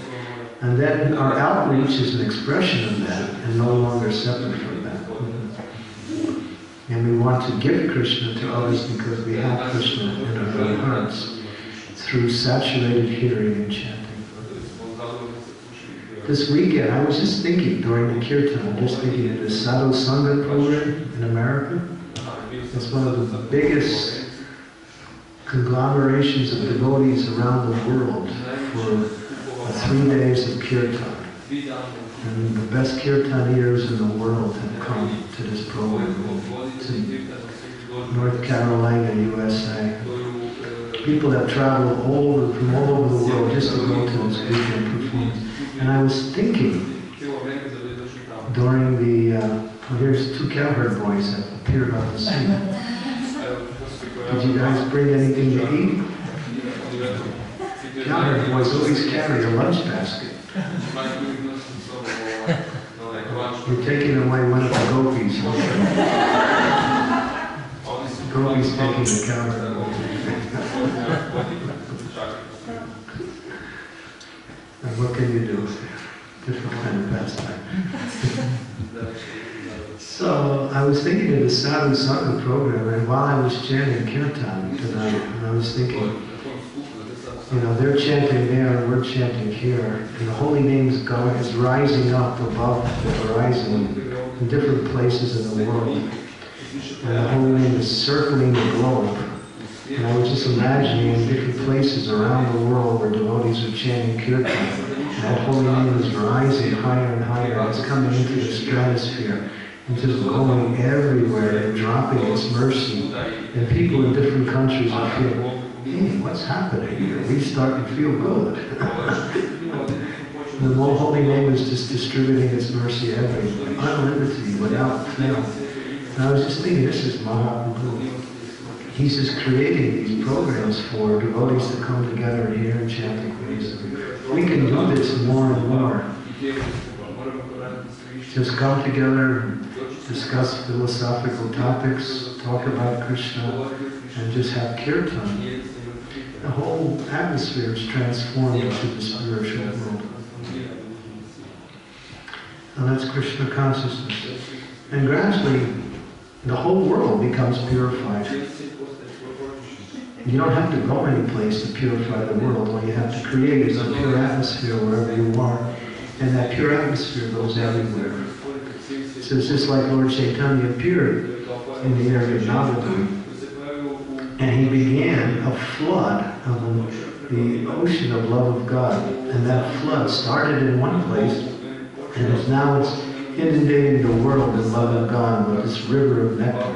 And then our outreach is an expression of that, and no longer separate from that. Mm-hmm. And we want to give Krishna to others because we have Krishna in our own hearts, through saturated hearing and chanting. This weekend, I was just thinking during the kirtan, I'm just thinking of the Sadhu Sangha program in America. It's one of the biggest conglomerations of devotees around the world for three days of kirtan. And the best kirtaneers in the world have come to this program, to North Carolina, U S A. People have traveled all over, from all over the world just to go to this weekend performance. And I was thinking, during the, uh, well, here's two cowherd boys that appeared on the scene. Did you guys bring anything to eat? Cowherd boys always carry a lunch basket. We're taking away one of the gopis. The gopis taking the cowherd. And what can you do? Different kind of pastime. So I was thinking of the Sadhu Sangha program, and while I was chanting kirtan tonight, and I was thinking, you know, they're chanting there and we're chanting here, and the holy name is God is rising up above the horizon in different places in the world, and the holy name is circling the globe. And I was just imagining in different places around the world where devotees are chanting kirtan, and that holy name is rising higher and higher. It's coming into the stratosphere and just going everywhere and dropping its mercy. And people in different countries are feeling, hey, what's happening here? We start to feel good. The holy name is just distributing its mercy everywhere, unlimitedly, without fail. And I was just thinking, this is Mahaprabhu. He's just creating these programs for devotees to come together and hear and chant the grace. We can do this more and more. Just come together and discuss philosophical topics, talk about Krishna, and just have kirtan. The whole atmosphere is transformed into the spiritual world. And that's Krishna consciousness. And gradually, the whole world becomes purified. You don't have to go anyplace to purify the world. All you have to create is a pure atmosphere wherever you are. And that pure atmosphere goes everywhere. So it's just like Lord Chaitanya appeared in the area of Navadvip. And he began a flood of the ocean of love of God. And that flood started in one place, and it's now it's inundating the world in love of God with this river of nectar.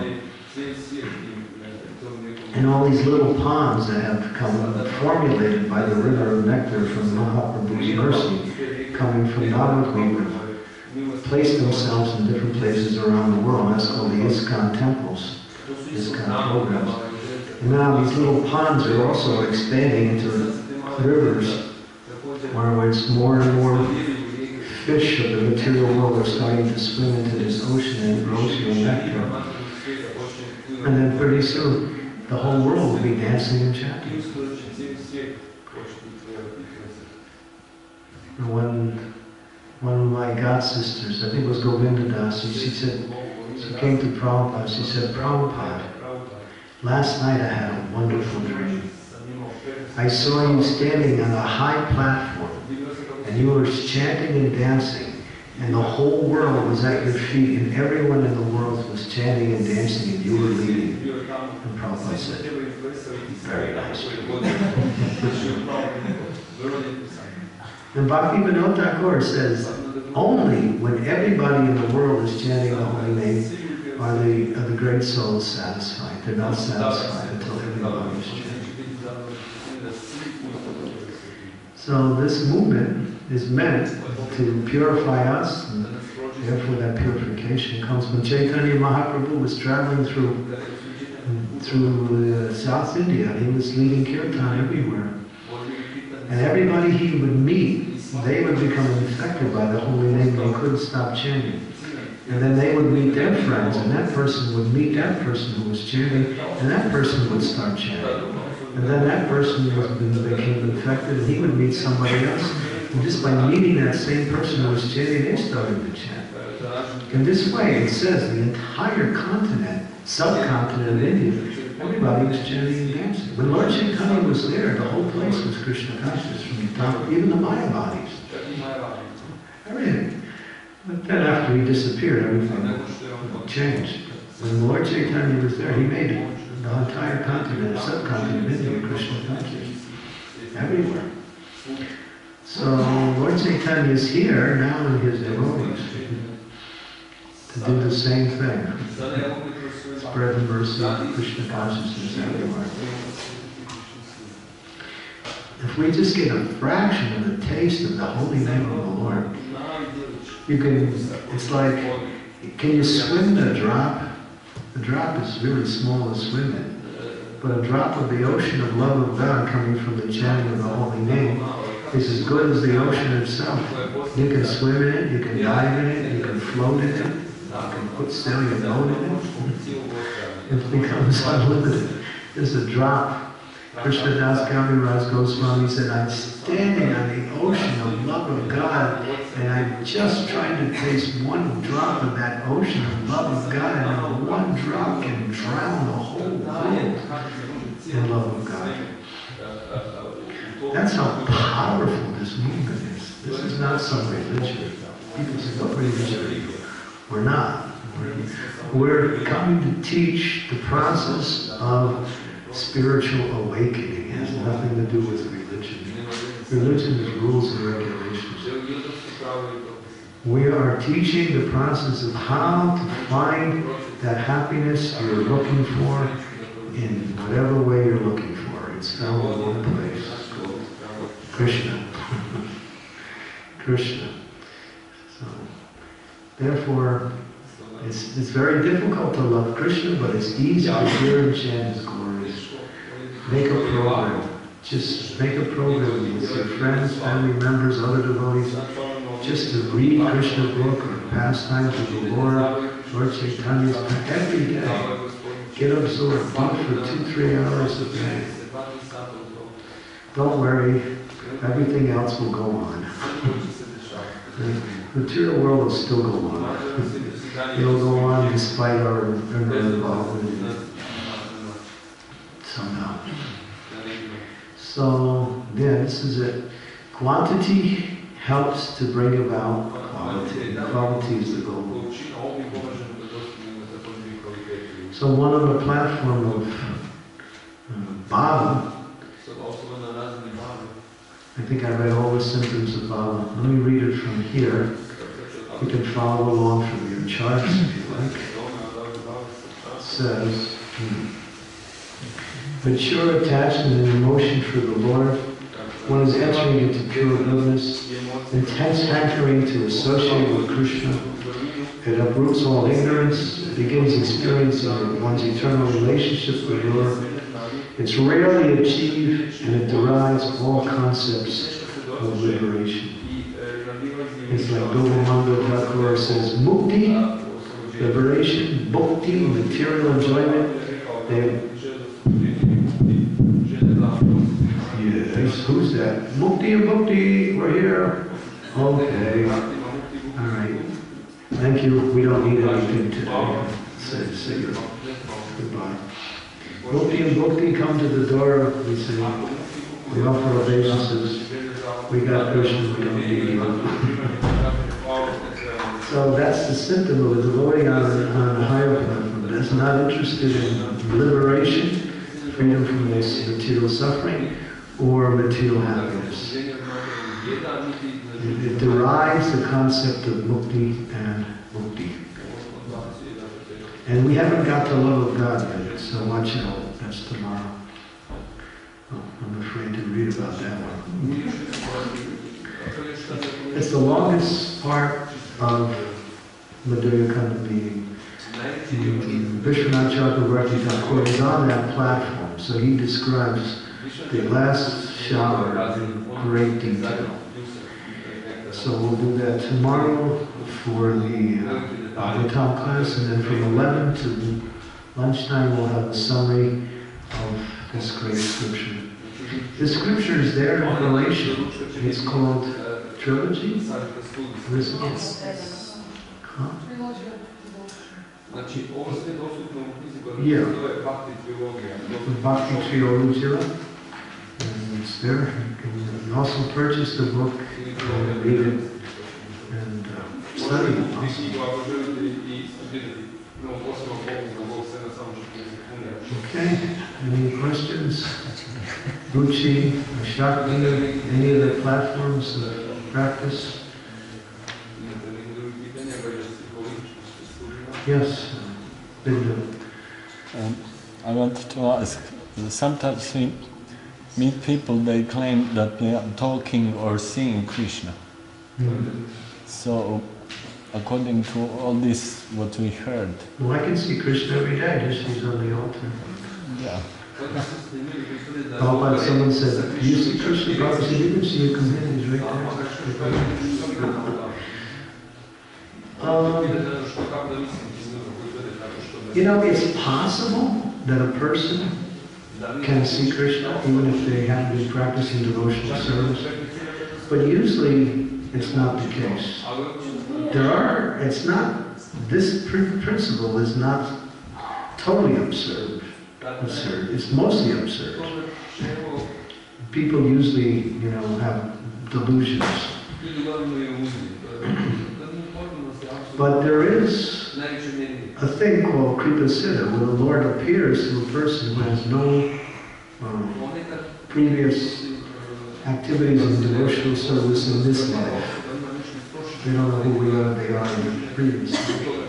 And all these little ponds that have come formulated by the river of nectar from Mahaprabhu's mercy, coming from Navadvipa, place themselves in different places around the world. That's called the ISKCON temples, ISKCON programs. And now these little ponds are also expanding into rivers, where it's more and more fish of the material world are starting to swim into this ocean and ambrosial nectar. And then pretty soon, the whole world will be dancing and chanting. And one, one of my god sisters, I think it was Govindadas, she said, she came to Prabhupada, she said, Prabhupada, last night I had a wonderful dream. I saw you standing on a high platform, and you were chanting and dancing, and the whole world was at your feet, and everyone in the world was chanting and dancing, and you were leading. And Prabhupada said, very nice. And Bhaktivedanta Swami Prabhupada says, only when everybody in the world is chanting the holy name, Are the, are the great souls satisfied? They're not satisfied until everyone is changed. So this movement is meant to purify us, and therefore that purification comes when Chaitanya Mahaprabhu was traveling through through uh, South India. He was leading kirtan everywhere. And everybody he would meet, they would become infected by the holy name. They couldn't stop chanting. And then they would meet their friends, and that person would meet that person who was chanting, and that person would start chanting. And then that person was, became infected, and he would meet somebody else. And just by meeting that same person who was chanting, they started to chant. In this way, it says the entire continent, subcontinent of India, everybody was chanting and dancing. When Lord Chaitanya was there, the whole place was Krishna conscious from the top, even the Maya bodies. Everything. But then after he disappeared, everything changed. When Lord Chaitanya was there, he made it the entire continent, subcontinent of India, Krishna conscious, everywhere. So Lord Chaitanya is here now in his devotees to do the same thing, spread the mercy of Krishna consciousness everywhere. If we just get a fraction of the taste of the holy name of the Lord, you can, it's like, can you swim the drop? The drop is really small to swim in. But a drop of the ocean of love of God coming from the chanting of the holy name is as good as the ocean itself. You can swim in it, you can dive in it, you can float in it, you can put sail your boat in it. It becomes unlimited. It's a drop. Krishna Das Kaviraj Goswami said, I'm standing on the ocean of love of God, and I'm just trying to taste one drop of that ocean of love of God, and one drop can drown the whole world in love of God. That's how powerful this movement is. This is not some religion. People say, what religion? We're not. We're coming to teach the process of spiritual awakening. It has nothing to do with religion. Religion is rules and regulations. We are teaching the process of how to find that happiness you're looking for in whatever way you're looking for. It's found in one place. Krishna. Krishna. So, therefore, it's, it's very difficult to love Krishna, but it's easy to hear and chant His glory. Make a program. Just make a program with your friends, family members, other devotees, just to read Krishna book or pastimes of the Lord, Lord Chaitanya's every day. Get absorbed, do for two, three hours a day. Don't worry, everything else will go on. The material world will still go on. It'll go on despite our involvement. Somehow. So, yeah, this is it. Quantity helps to bring about quality. Quality is the goal. So one on the platform of um, Bhava, I think I read all the symptoms of Bhava. Let me read it from here. You can follow along from your charts if you like. It says, hmm, mature attachment and emotion for the Lord, one is entering into pure goodness, intense hankering to associate with Krishna. It uproots all ignorance, it begins experiencing one's eternal relationship with the Lord. It's rarely achieved, and it derives all concepts of liberation. It's like Govindamanda Thakur says, mukti, liberation, bhakti, material enjoyment. They Who's that? Mukti and Bhakti, we're here. Okay. All right. Thank you. We don't need anything today. Say, say your goodbye. Mukti and Bhakti come to the door. We say, we offer obeisances. We got Krishna. We don't need anything. So that's the symptom of a devotee on, on a higher platform. That's not interested in liberation, freedom from this material suffering, or material happiness. It, it derives the concept of mukti and mukti. And we haven't got the love of God yet, so watch out. That's tomorrow. Oh, I'm afraid to read about that one. It's the longest part of Madhurya Kanda being. Vishwanath Chakravarti Thakur is on that platform, so he describes the last shower in great detail. So we'll do that tomorrow for the uh, hotel class, and then from eleven to lunchtime we'll have a summary of this great scripture. The scripture is there in Revelation. It's called Trilogy? What is it? Yes. Huh? Yeah. Bhakti Trilogy. And it's there. You can also purchase the book and read it and uh, study it also. Okay. Any questions? Ruchi, Ashakti, any of the platforms of practice? Yes, Bindu. Um, I wanted to ask, sometimes we meet people, they claim that they are talking or seeing Krishna. Mm-hmm. So, according to all this, what we heard... Well, I can see Krishna every day, just he's on the altar. Yeah. Prabhupada, someone said, do you see Krishna? Prabhupada said, you can see a companion, he's right there. Um, you know, it's possible that a person can see Krishna even if they haven't been practicing devotional service, but usually it's not the case. There are, it's not, this principle is not totally absurd. Absurd. It's mostly absurd. People usually, you know, have delusions. But there is a thing called Kripa Siddha, where the Lord appears to a person who has no um, previous activities of devotional service in this life. They don't know who we are, they are in the previous life.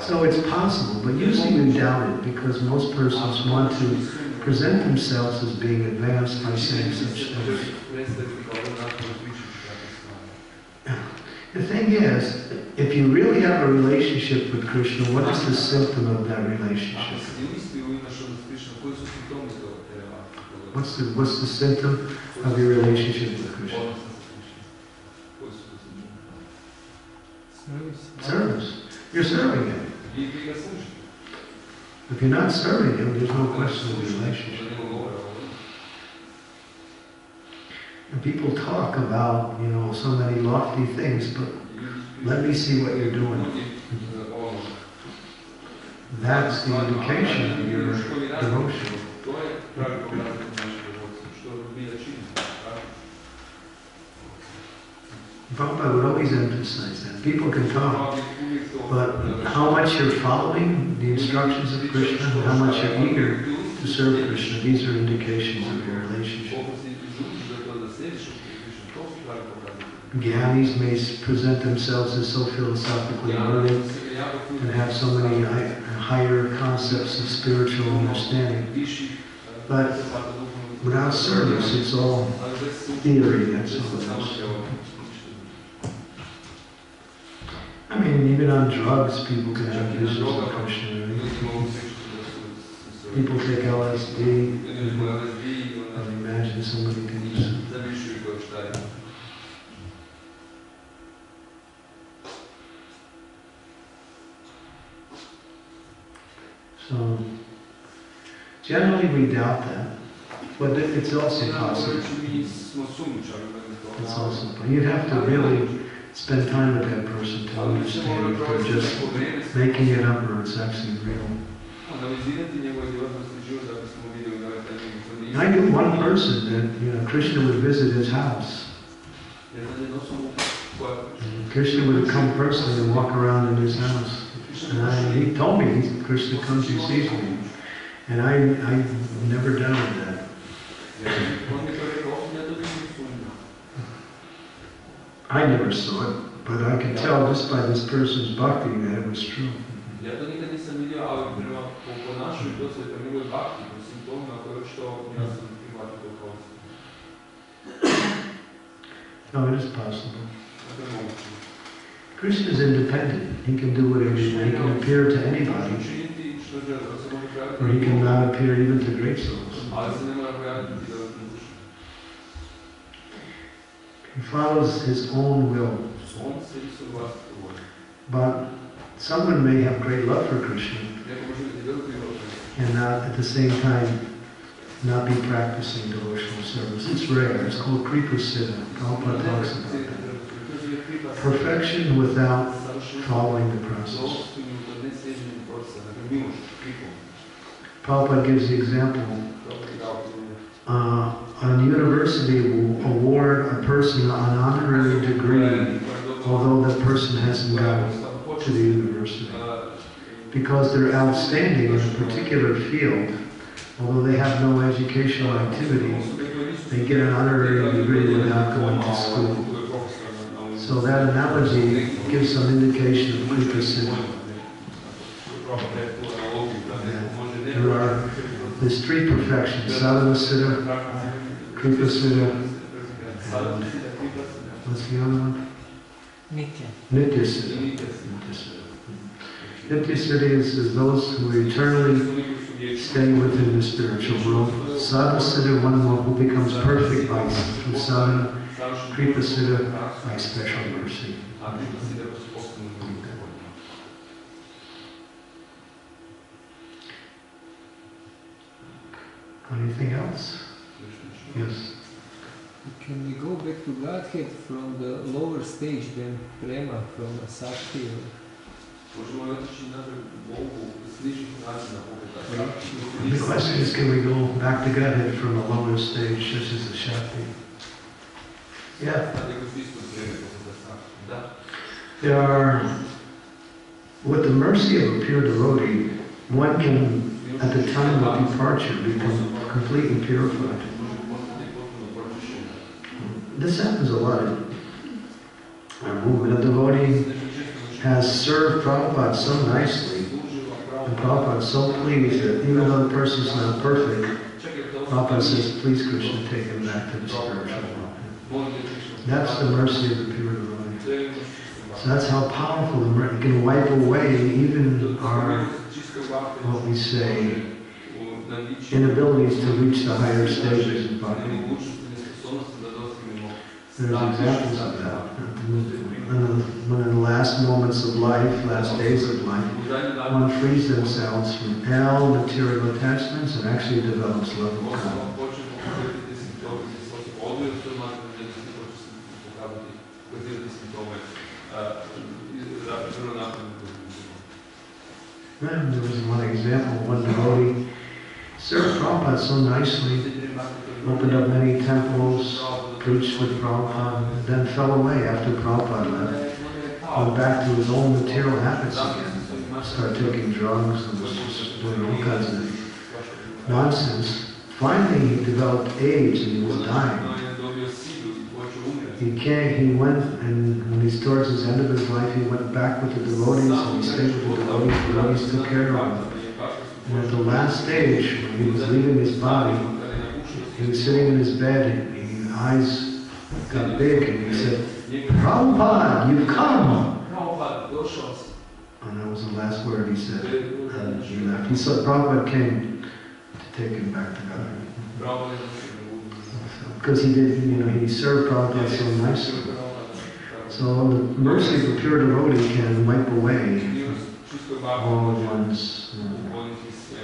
So it's possible, but usually we doubt it because most persons want to present themselves as being advanced by saying such things. The thing is, if you really have a relationship with Krishna, what is the symptom of that relationship? What's the, what's the symptom of your relationship with Krishna? Service. You're serving Him. If you're not serving Him, there's no question of the relationship. And people talk about, you know, so many lofty things, but let me see what you're doing. That's the indication of your devotion. Prabhupada would always emphasize that. People can talk, but how much you're following the instructions of Krishna, and how much you're eager to serve Krishna, these are indications of your relationship. Gyanis may present themselves as so philosophically learned and have so many higher concepts of spiritual understanding, but without service, it's all theory, that's all it is. I mean, even on drugs, people can have visions of Krishna. People take L S D and imagine so many things. So, generally we doubt that, but it's also possible. It's also possible. You'd have to really spend time with that person to understand if they're just making it up or it's actually real. I knew one person that, you know, Krishna would visit his house. And Krishna would come personally and walk around in his house. And I, he told me, Krishna comes and sees me. And I, I never doubted that. I never saw it, but I could tell just by this person's bhakti that it was true. Ja to nikad nisam vidio, ali prema ponašanju to se primilo bhakti, u simptomima koje što ja sam prihvatio to prosto. No, it is possible. Krishna is independent. He can do whatever he wants. He can appear to anybody. Or he can not appear even to great souls. He follows his own will. But someone may have great love for Krishna and not at the same time not be practicing devotional service. It's rare. It's called Kripa Siddha. Prabhupada talks about that. Perfection without following the process. Prabhupada gives the example. Uh, a university will award a person an honorary degree, although that person hasn't gone to the university, because they're outstanding in a particular field. Although they have no educational activity, they get an honorary degree without going to school. So that analogy gives some indication of Kripa Siddha. There are these three perfections: Sadhana Siddha, Kripa Siddha, and what's the other one? Nitya. Nitya Siddha. Nitya Siddha is those who eternally stay within the spiritual world. Sadhu Siddha, one who becomes perfect by through sadhana. Kripa Siddha, by special mercy. Anything else? Yes. Can we go back to Godhead from the lower stage than Prema, from Ashakti? The question is, can we go back to Godhead from a lower stage, such as Ashakti? Yeah. There are, with the mercy of a pure devotee, one can, at the time of departure, become completely purified. This happens a lot. Our movement of devotee has served Prabhupada so nicely, and Prabhupada is so pleased that even though the person is not perfect, Prabhupada says, please Krishna, take him back to the spiritual world. That's the mercy of the pure devotee. So that's how powerful the mercy can wipe away even our, what we say, inabilities to reach the higher stages of bhakti. There's examples of that. When in the last moments of life, last days of life, one frees themselves from all material attachments and actually develops love of God. And there was one example, one devotee served Prabhupada so nicely, opened up many temples, preached with Prabhupada, then fell away after Prabhupada left. Went back to his own material habits again. Started taking drugs and was just doing all kinds of nonsense. Finally he developed AIDS and he was dying. He came, he went, and when he's towards his end of his life, he went back with the devotees and he stayed with the devotees. The devotees took care of him. And at the last stage, when he was leaving his body, he was sitting in his bed and his eyes got big and he said, Prabhupada, you've come! And that was the last word he said. And he left. He said Prabhupada came to take him back to God. Because he did, you know, he served Prabhupada so nicely. So the mercy of a pure devotee can wipe away all of one's uh,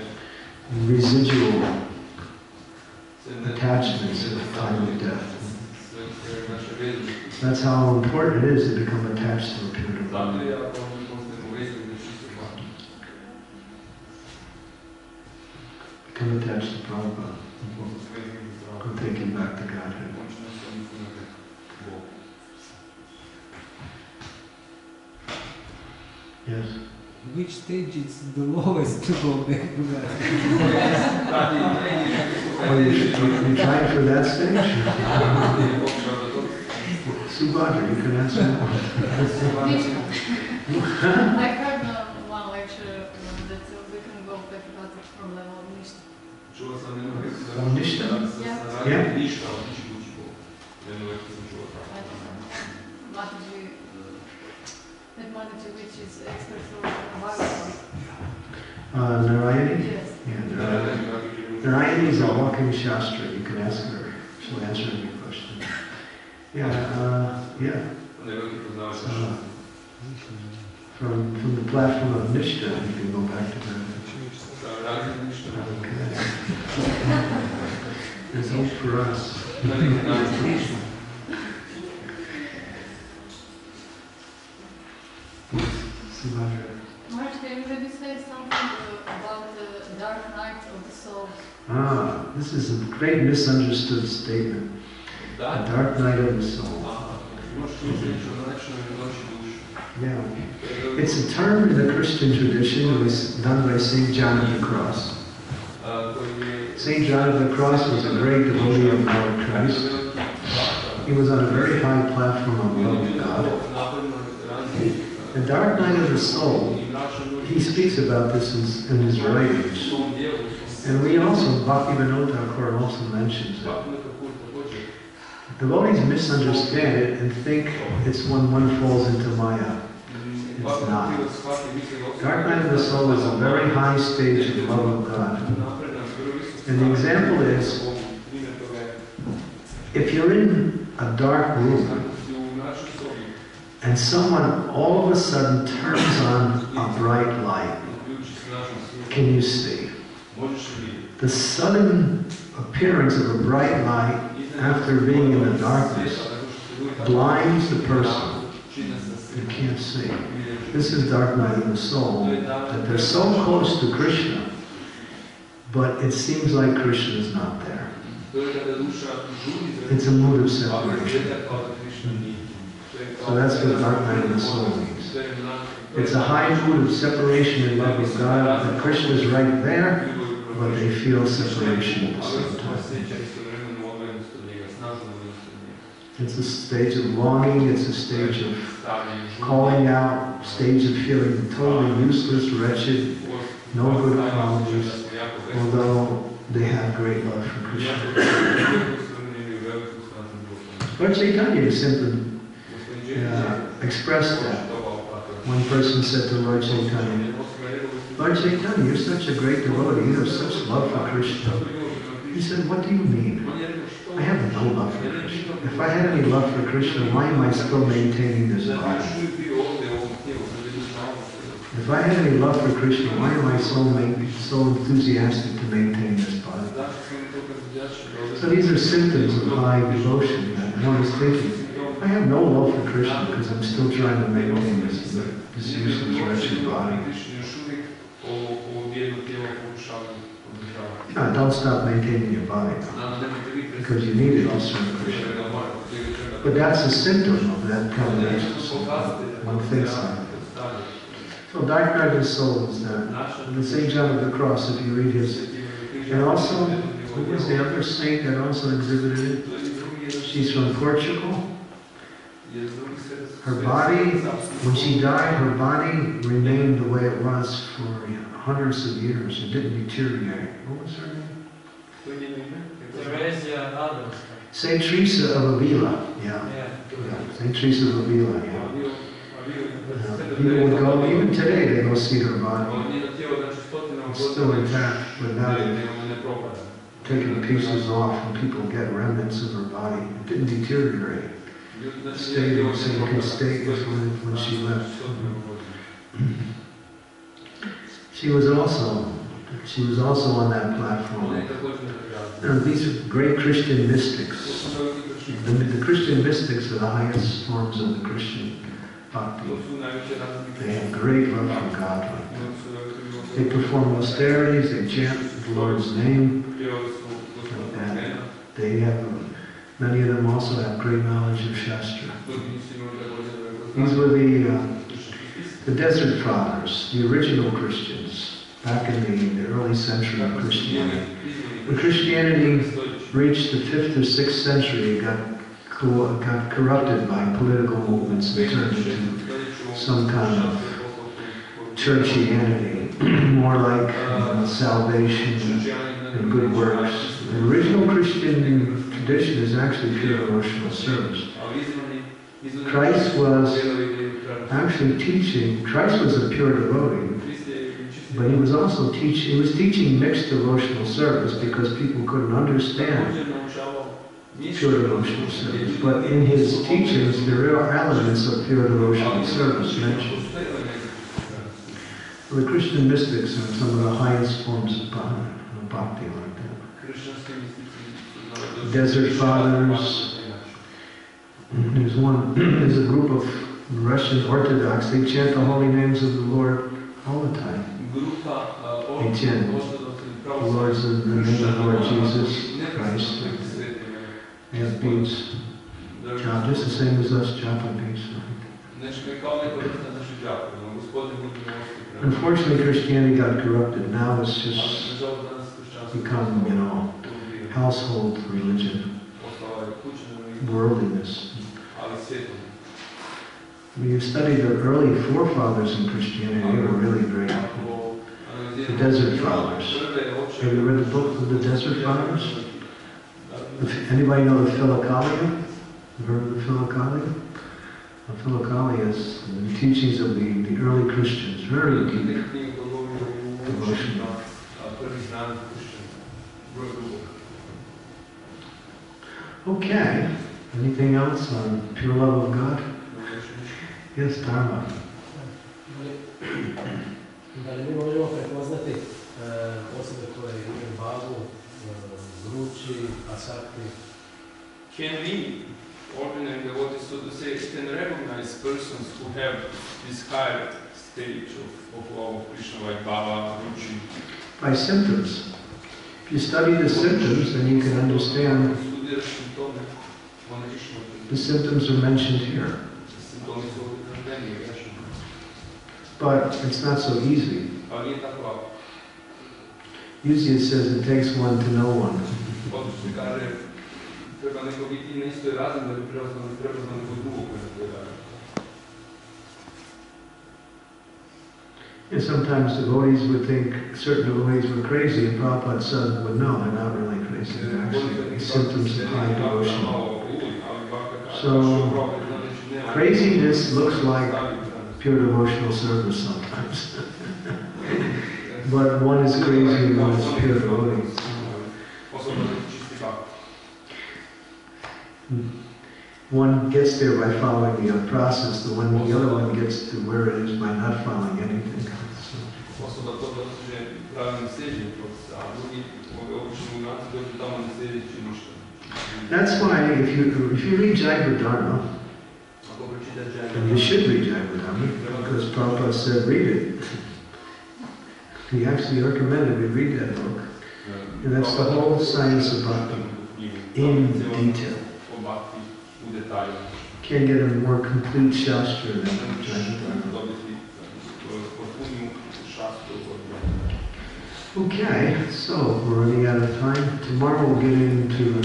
residual attachments at the time of death. That's how important it is to become attached to a pure devotee. Become attached to Prabhupada. Go take him back to Godhead. Yes? Which stage is the lowest to go back to Godhead? Are you trying for that stage? Subhadra, you can answer. I've heard one lecture about the problem of Nishta. Čula sam jednu reći da je Nishta. Radi Nishta, od ničeg učivog. Jednu reći sam čula tako. Mataji, that Mataji which is expert for Bhagavatam. Narayani? Yes. Narayani is a walking Shastra. You can ask her. She'll answer any question. Yeah, uh, yeah. Uh, From, from the platform of Nishta, you can go back to the... Okay. There's hope for us. Maharaj, can you maybe say something about the dark night of the soul? Ah, this is a great misunderstood statement. The dark night of the soul. Yeah. It's a term in the Christian tradition that was done by Saint John of the Cross. Saint John of the Cross was a great devotee of our Christ. He was on a very high platform of love to God. The dark night of the soul, he speaks about this in, in his writings. And we also, Bhaktivedanta Thakur also mentions it. Devotees misunderstand it and think it's when one falls into Maya. It's not. Dark night of the soul is a very high stage of love of God. And the example is, if you're in a dark room and someone all of a sudden turns on a bright light, can you see? The sudden appearance of a bright light after being in the darkness blinds the person. You can't see. This is dark night of the soul. That they're so close to Krishna, but it seems like Krishna is not there. It's a mood of separation. So that's what dark night of the soul means. It's a high mood of separation in love with God, and Krishna is right there, but they feel separation at the same time. It's a stage of longing, it's a stage of calling out, stage of feeling totally useless, wretched, no good qualities, although they have great love for Krishna. But Chaitanya simply uh, expressed that. One person said to Lord Chaitanya, Lord Chaitanya, you're such a great devotee, you have such love for Krishna. He said, what do you mean? I have no love for Krishna. If I had any love for Krishna, why am I still maintaining this body? If I had any love for Krishna, why am I so, so enthusiastic to maintain this body? So these are symptoms of high devotion. One is thinking, I have no love for Krishna because I'm still trying to maintain this, this useless, wretched body. No, don't stop maintaining your body. Because you need it to serve Krishna. But that's a symptom of that combination. One thinks like that. So dark night of the soul is that. And the Saint John of the Cross, if you read his... And also, who was the other saint that also exhibited it? She's from Portugal. Her body, when she died, her body remained the way it was for hundreds of years. It didn't deteriorate. What was her name? Saint Teresa of Avila, yeah. yeah. Saint Teresa of Avila, yeah. yeah. People would go, even today they go see her body. It's still intact, without taking pieces off, and people get remnants of her body. It didn't deteriorate. It stayed in the same state as when she left. She was also, she was also on that platform. Now, these are great Christian mystics. The, the Christian mystics are the highest forms of the Christian bhakti. They have great love for God. Like they perform austerities, they chant the Lord's name. And they have, many of them also have great knowledge of Shastra. These were the, uh, the Desert Fathers, the original Christians, back in the, the early century of Christianity. When Christianity reached the fifth or sixth century, it got, co got corrupted by political movements and turned into some kind of churchianity. more like uh, salvation and good works. The original Christian tradition is actually pure devotional service. Christ was actually teaching, Christ was a pure devotee, but he was also teaching, he was teaching mixed devotional service because people couldn't understand pure devotional service. But in his teachings, there are elements of pure devotional service mentioned. The Christian mystics are some of the highest forms of bhakti like that. Desert Fathers. There's one, there's a group of Russian Orthodox, they chant the holy names of the Lord all the time. They chant the Lord's in the name of the Lord Jesus Christ. They have beads. Just the same as us, japa beads. Unfortunately, Christianity got corrupted. Now it's just become, you know, household religion, worldliness. When you study the early forefathers in Christianity, they were really great. The Desert Fathers. Have you read the book of the Desert Fathers? Anybody know the Philokalia? Heard of the Philokalia? The Philokalia is the teachings of the, the early Christians, very deep devotion. Okay, anything else on pure love of God? Yes, Dharma. Da li mi možemo prepoznati osobe koje imaju babu, Ruchi, Ashakti? Can we? Ordinary devotees, so to say, can recognize persons who have this higher stage of, of love of Krishna, like Baba, Ruchi. By symptoms. If you study the symptoms, then you can understand. The symptoms are mentioned here. But it's not so easy. Usually it says it takes one to know one. And sometimes devotees would think certain devotees were crazy, and Prabhupada's son would know they're not really crazy. They're actually symptoms of high devotion. So craziness looks like pure devotional service sometimes. But one is crazy and one is pure devotee. One gets there by following the process, the one the other one gets to where it is by not following anything. So. That's why if you if you read Jaiva Dharma, and you should read Jaiva Dharma, because Prabhupada said read it. He actually recommended we read that book. And that's the whole science of bhakti in detail. Can't get a more complete Shastra than Jaiva. Okay, so we're running out of time. Tomorrow we'll get into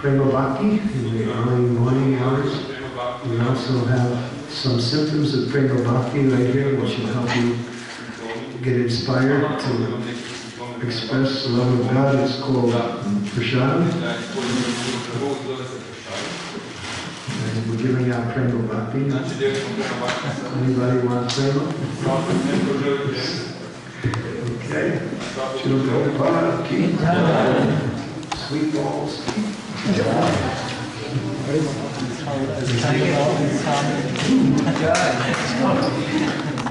Premabhakti in the early morning hours. We also have some symptoms of Premabhakti right here, which will help you get inspired to express the love of God. It's called prasadam. We're giving out Prema Bhakti. Anybody want Prema? Okay. Sweet balls. Yeah.